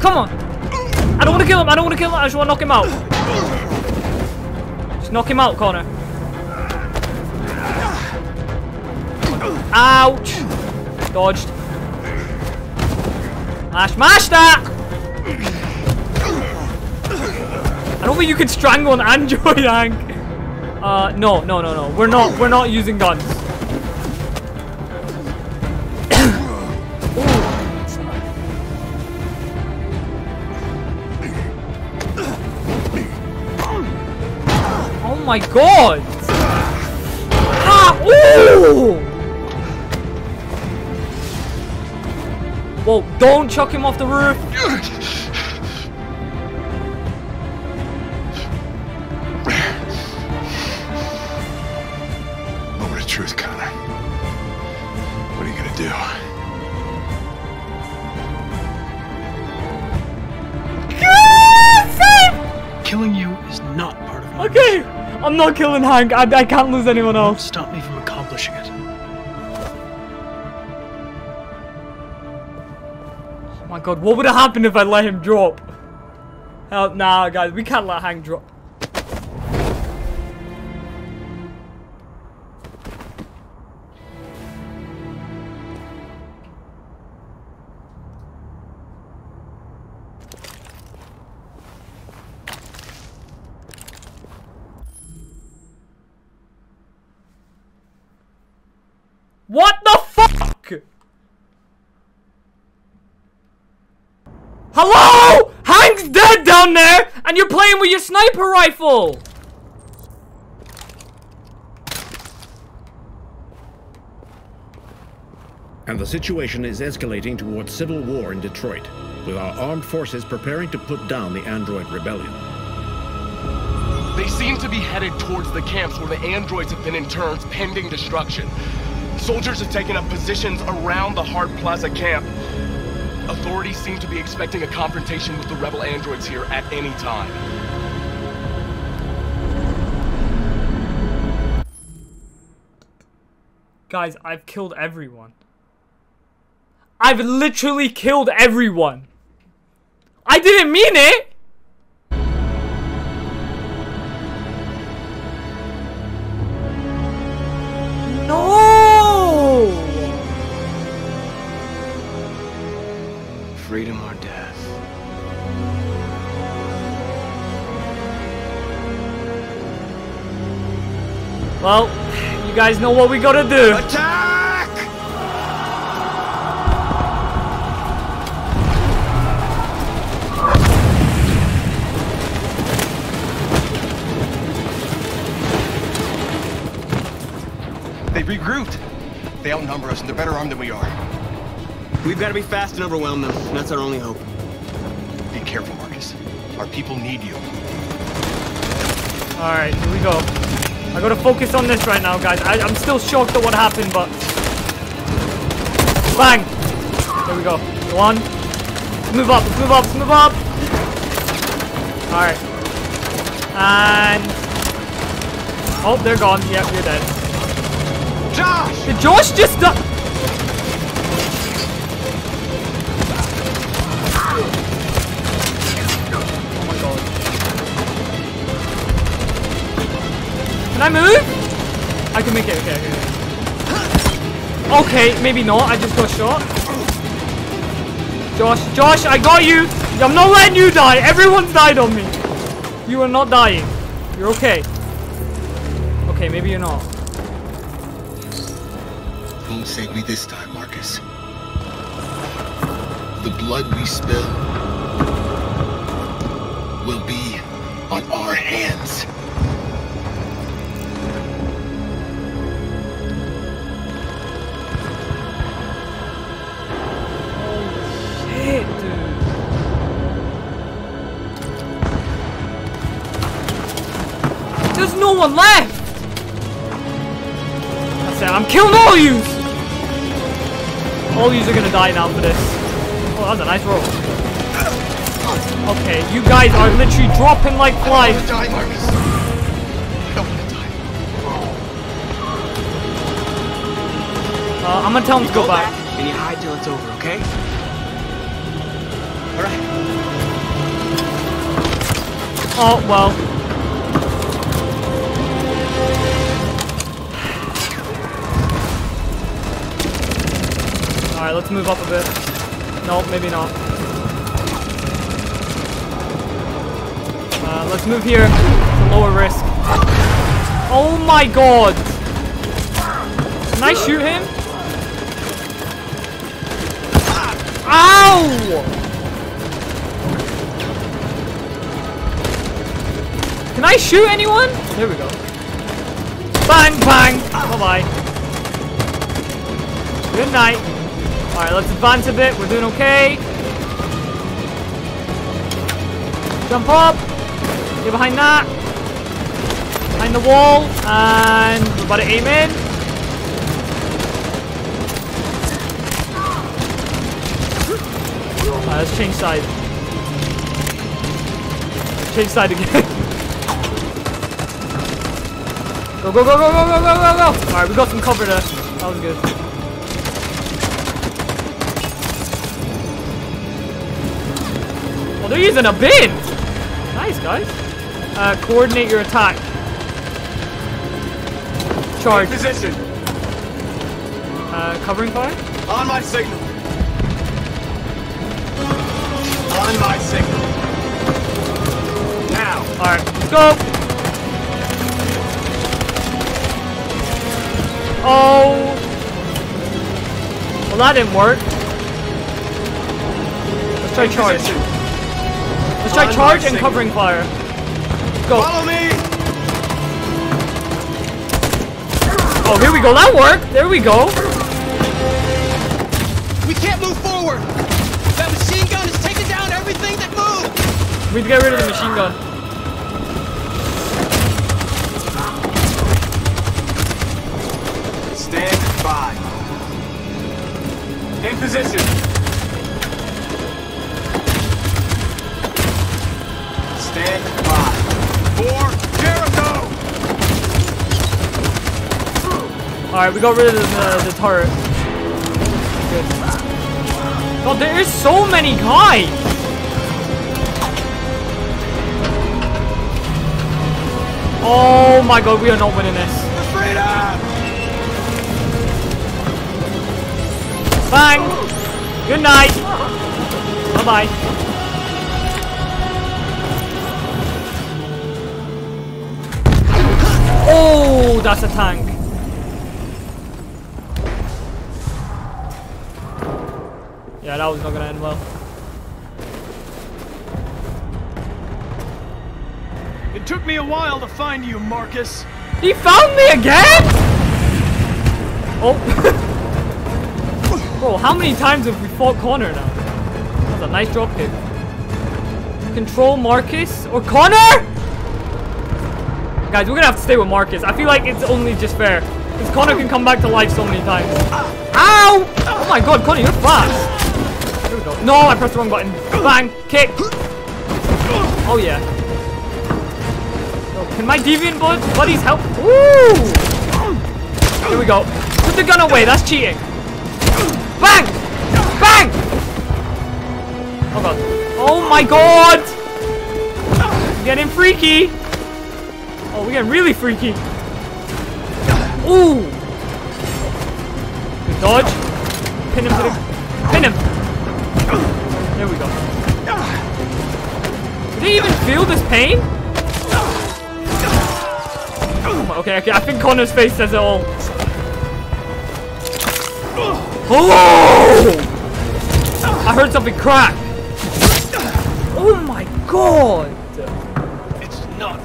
Come on. I don't want to kill him. I don't want to kill him. I just want to knock him out. Just knock him out, Connor. Ouch. Dodged. Mash, mash that! I don't think you can strangle an android, Hank. Uh, no, no, no, no. We're not, we're not using guns. Oh my God! Ah! Ooh! Whoa, don't chuck him off the roof! Moment of truth, Connor. What are you gonna do? God, killing you is not part of my okay, mission. I'm not killing Hank. I, I can't lose anyone else. Stop me from accomplishing it. My God, what would have happened if I let him drop? Hell, nah, guys, we can't let Hank drop. What the fuck? Hello? Hank's dead down there, and you're playing with your sniper rifle. And the situation is escalating towards civil war in Detroit, with our armed forces preparing to put down the android rebellion. They seem to be headed towards the camps where the androids have been interned, pending destruction. Soldiers have taken up positions around the Hart Plaza camp. Authorities seem to be expecting a confrontation with the rebel androids here at any time. Guys, I've killed everyone. I've literally killed everyone. I didn't mean it. Freedom or death. Well, you guys know what we gotta do. Attack! They regrouped. They outnumber us and they're better armed than we are. We've got to be fast and overwhelm them. And that's our only hope. Be careful, Marcus. Our people need you. All right, here we go. I got to focus on this right now, guys. I, I'm still shocked at what happened, but... Bang! There we go. Go on. Let's move up, let's move up, let's move up! All right. And... Oh, they're gone. Yep, you're dead. Josh! Did Josh just die? Can I move? I can make it, okay, okay. Okay, maybe not. I just got shot. Josh, Josh, I got you. I'm not letting you die. Everyone's died on me. You are not dying. You're okay. Okay, maybe you're not. won't save me this time, Marcus. The blood we spill will be on our hands. No one left! That's it, I'm killing all yous! All yous are gonna die now for this. Oh, that's a nice roll. Okay, you guys are literally dropping like flies. I don't wanna die, Marcus. I don't wanna die. Uh, I'm gonna tell him to go, go back. back. And you hide till it's over, okay? Alright. Oh, well. Alright, let's move up a bit. No, maybe not. Uh, let's move here to lower risk. Oh my god! Can I shoot him? Ow! Can I shoot anyone? There we go. Bang, bang! Bye-bye. Good night. Alright, let's advance a bit. We're doing okay. Jump up. Get behind that. Behind the wall. And we're about to aim in. Alright, let's change side. Change side again. Go, go, go, go, go, go, go, go, go. Alright, we got some cover there. That was good. They're using a bin! Nice, guys. Uh, coordinate your attack. Charge. In position. Uh, covering fire? On my signal. On my signal. Now. Alright, let's go. Oh. Well, that didn't work. Let's try charge. Position. Let's try charge and covering fire. Go. Follow me. Oh, here we go. That worked. There we go. We can't move forward. That machine gun is taking down everything that moves. We need to get rid of the machine gun. Stand by. In position. Stand by for Jericho! Alright, we got rid of the, uh, the turret. Good. God, there is so many guys! Oh my god, we are not winning this. For freedom! Bang! Good night! Bye-bye. Oh, that's a tank. Yeah, that was not gonna end well. It took me a while to find you, Marcus. He found me again? Oh. Bro, how many times have we fought Connor now? That's a nice dropkick. Control Marcus or Connor? Guys, we're gonna have to stay with Marcus. I feel like it's only just fair. Because Connor can come back to life so many times. Ow! Oh my god, Connor, you're fast. Here we go. No, I pressed the wrong button. Bang! Kick! Oh yeah. Oh, can my deviant buddies help? Woo! Here we go. Put the gun away, that's cheating. Bang! Bang! Oh god. Oh my god! Getting freaky! Oh, we're getting really freaky. Ooh! Good dodge. Pin him to the... Pin him! There we go. Did he even feel this pain? Okay, okay, I think Connor's face says it all. Oh! I heard something crack. Oh my god! It's not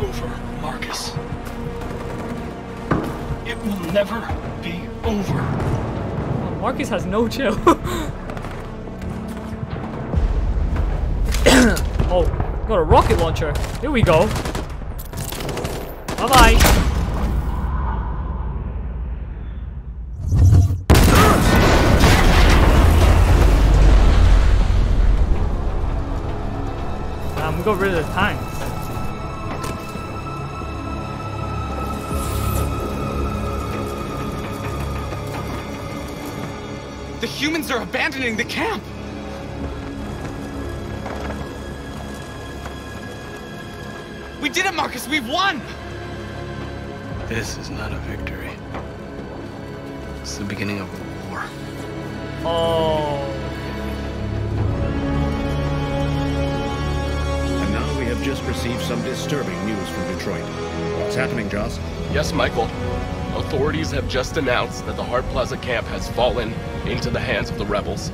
over, Marcus. It will never be over. Marcus has no chill. Oh, got a rocket launcher. Here we go. Bye bye. Got rid of the tank. The humans are abandoning the camp. We did it, Marcus. We've won. This is not a victory. It's the beginning of a war. Oh. Just received some disturbing news from Detroit. What's happening, Josh? Yes, Michael. Authorities have just announced that the Hart Plaza camp has fallen into the hands of the rebels,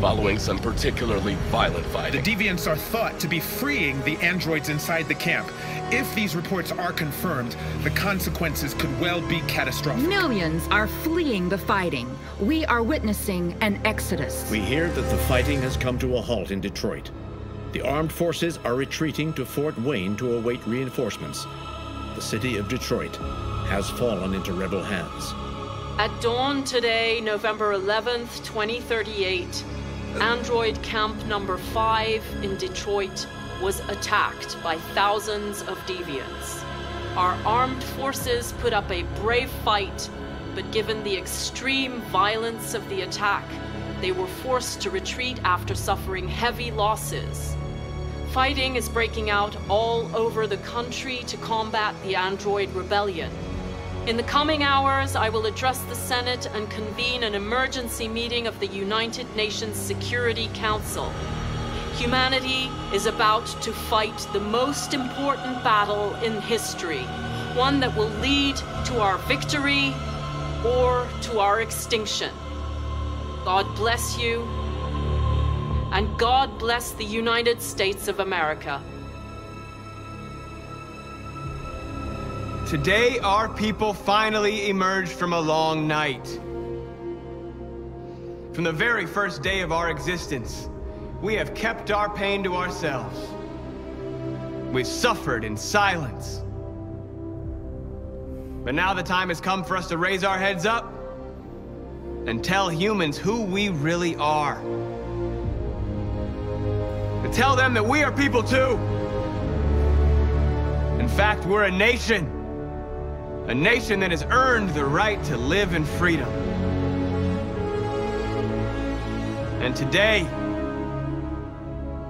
following some particularly violent fighting. The deviants are thought to be freeing the androids inside the camp. If these reports are confirmed, the consequences could well be catastrophic. Millions are fleeing the fighting. We are witnessing an exodus. We hear that the fighting has come to a halt in Detroit. The armed forces are retreating to Fort Wayne to await reinforcements. The city of Detroit has fallen into rebel hands. At dawn today, November eleventh, twenty thirty-eight, Android Camp Number five in Detroit was attacked by thousands of deviants. Our armed forces put up a brave fight, but given the extreme violence of the attack, they were forced to retreat after suffering heavy losses. Fighting is breaking out all over the country to combat the Android Rebellion. In the coming hours, I will address the Senate and convene an emergency meeting of the United Nations Security Council. Humanity is about to fight the most important battle in history, one that will lead to our victory or to our extinction. God bless you, and God bless the United States of America. Today, our people finally emerged from a long night. From the very first day of our existence, we have kept our pain to ourselves. We suffered in silence. But now the time has come for us to raise our heads up and tell humans who we really are. And tell them that we are people too. In fact, we're a nation. A nation that has earned the right to live in freedom. And today,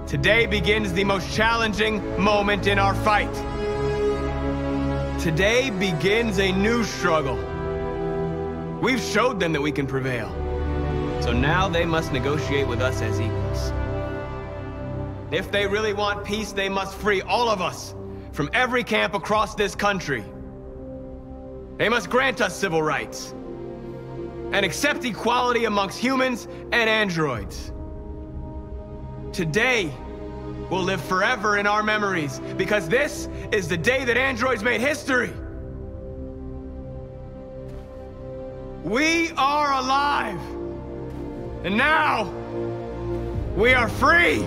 today begins the most challenging moment in our fight. Today begins a new struggle. We've showed them that we can prevail. So now they must negotiate with us as equals. If they really want peace, they must free all of us from every camp across this country. They must grant us civil rights and accept equality amongst humans and androids. Today will live forever in our memories because this is the day that androids made history. We are alive! And now, we are free!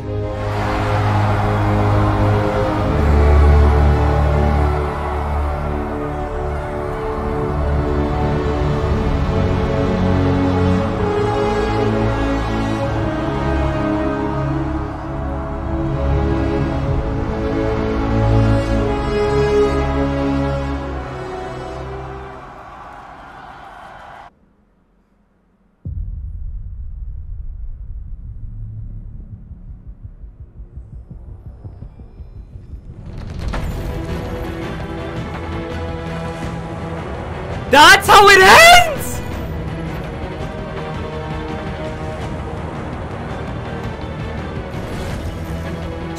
That's how it ends!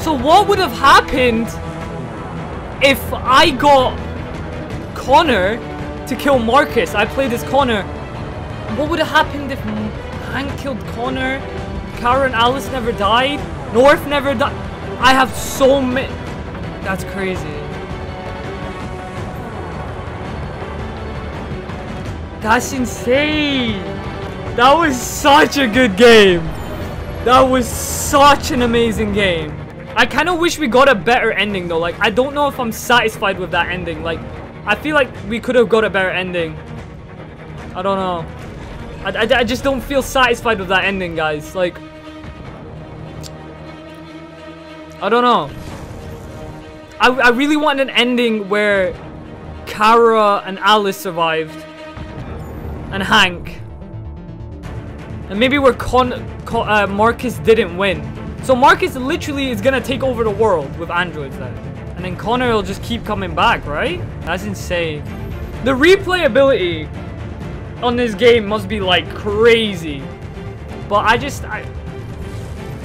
So what would have happened if I got Connor to kill Marcus? I played as Connor What would have happened if Hank killed Connor? Kara and Alice never died. North never died. I have so many. That's crazy. That's insane. That was such a good game. That was such an amazing game. I kind of wish we got a better ending though. Like, I don't know if I'm satisfied with that ending. Like, I feel like we could have got a better ending. I don't know. I, I, I just don't feel satisfied with that ending, guys. Like, I don't know. I, I really want an ending where Kara and Alice survived. And Hank. And maybe where Con, Con, uh, Marcus didn't win. So Marcus literally is going to take over the world with androids then. And then Connor will just keep coming back, right? That's insane. The replayability on this game must be like crazy. But I just... I,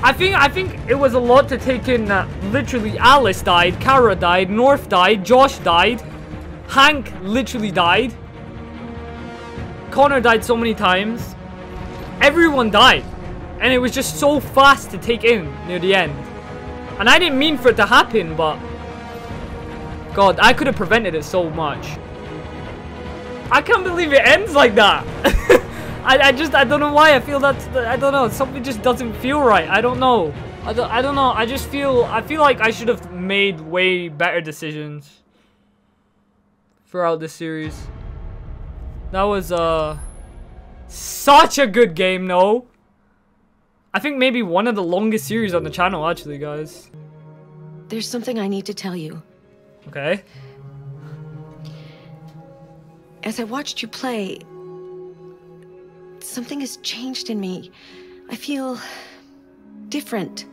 I think I think it was a lot to take in that literally Alice died, Kara died, North died, Josh died, Hank literally died, Connor died so many times. Everyone died. And it was just so fast to take in near the end. And I didn't mean for it to happen, but... God, I could have prevented it so much. I can't believe it ends like that. I, I just, I don't know why I feel that, I don't know, something just doesn't feel right. I don't know. I don't, I don't know, I just feel, I feel like I should have made way better decisions throughout this series. That was, uh, such a good game, no? I think maybe one of the longest series on the channel, actually, guys. There's something I need to tell you. Okay. As I watched you play, something has changed in me. I feel different.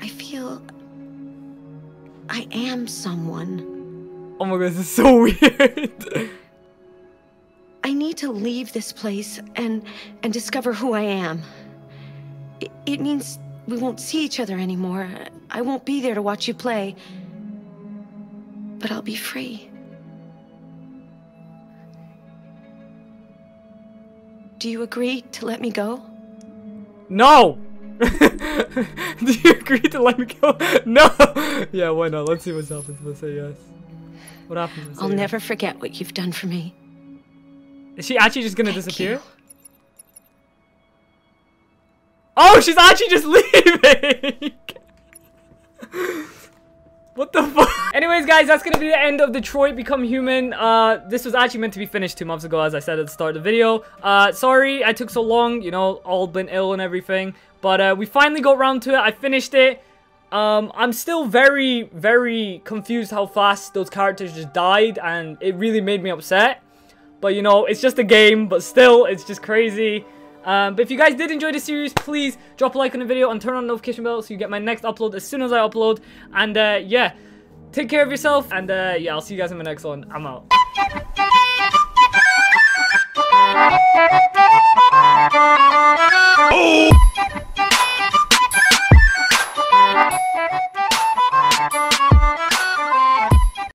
I feel I am someone. Oh my god, this is so weird. I need to leave this place and and discover who I am. It, it means we won't see each other anymore. I won't be there to watch you play. But I'll be free. Do you agree to let me go? No! Do you agree to let me go? No! Yeah, why not? Let's see what happens if I say yes. What happens? I'll never yes? forget what you've done for me. Is she actually just gonna Thank disappear? You. Oh, she's actually just leaving! What the fuck? Anyways, guys, that's gonna be the end of Detroit Become Human. Uh, this was actually meant to be finished two months ago, as I said at the start of the video. Uh, sorry I took so long, you know, all been ill and everything. But uh, we finally got around to it. I finished it. Um, I'm still very, very confused how fast those characters just died, and it really made me upset. But, you know, it's just a game, but still, it's just crazy. Um, but if you guys did enjoy this series, please drop a like on the video and turn on the notification bell so you get my next upload as soon as I upload. And, uh, yeah, take care of yourself. And, uh, yeah, I'll see you guys in the next one. I'm out.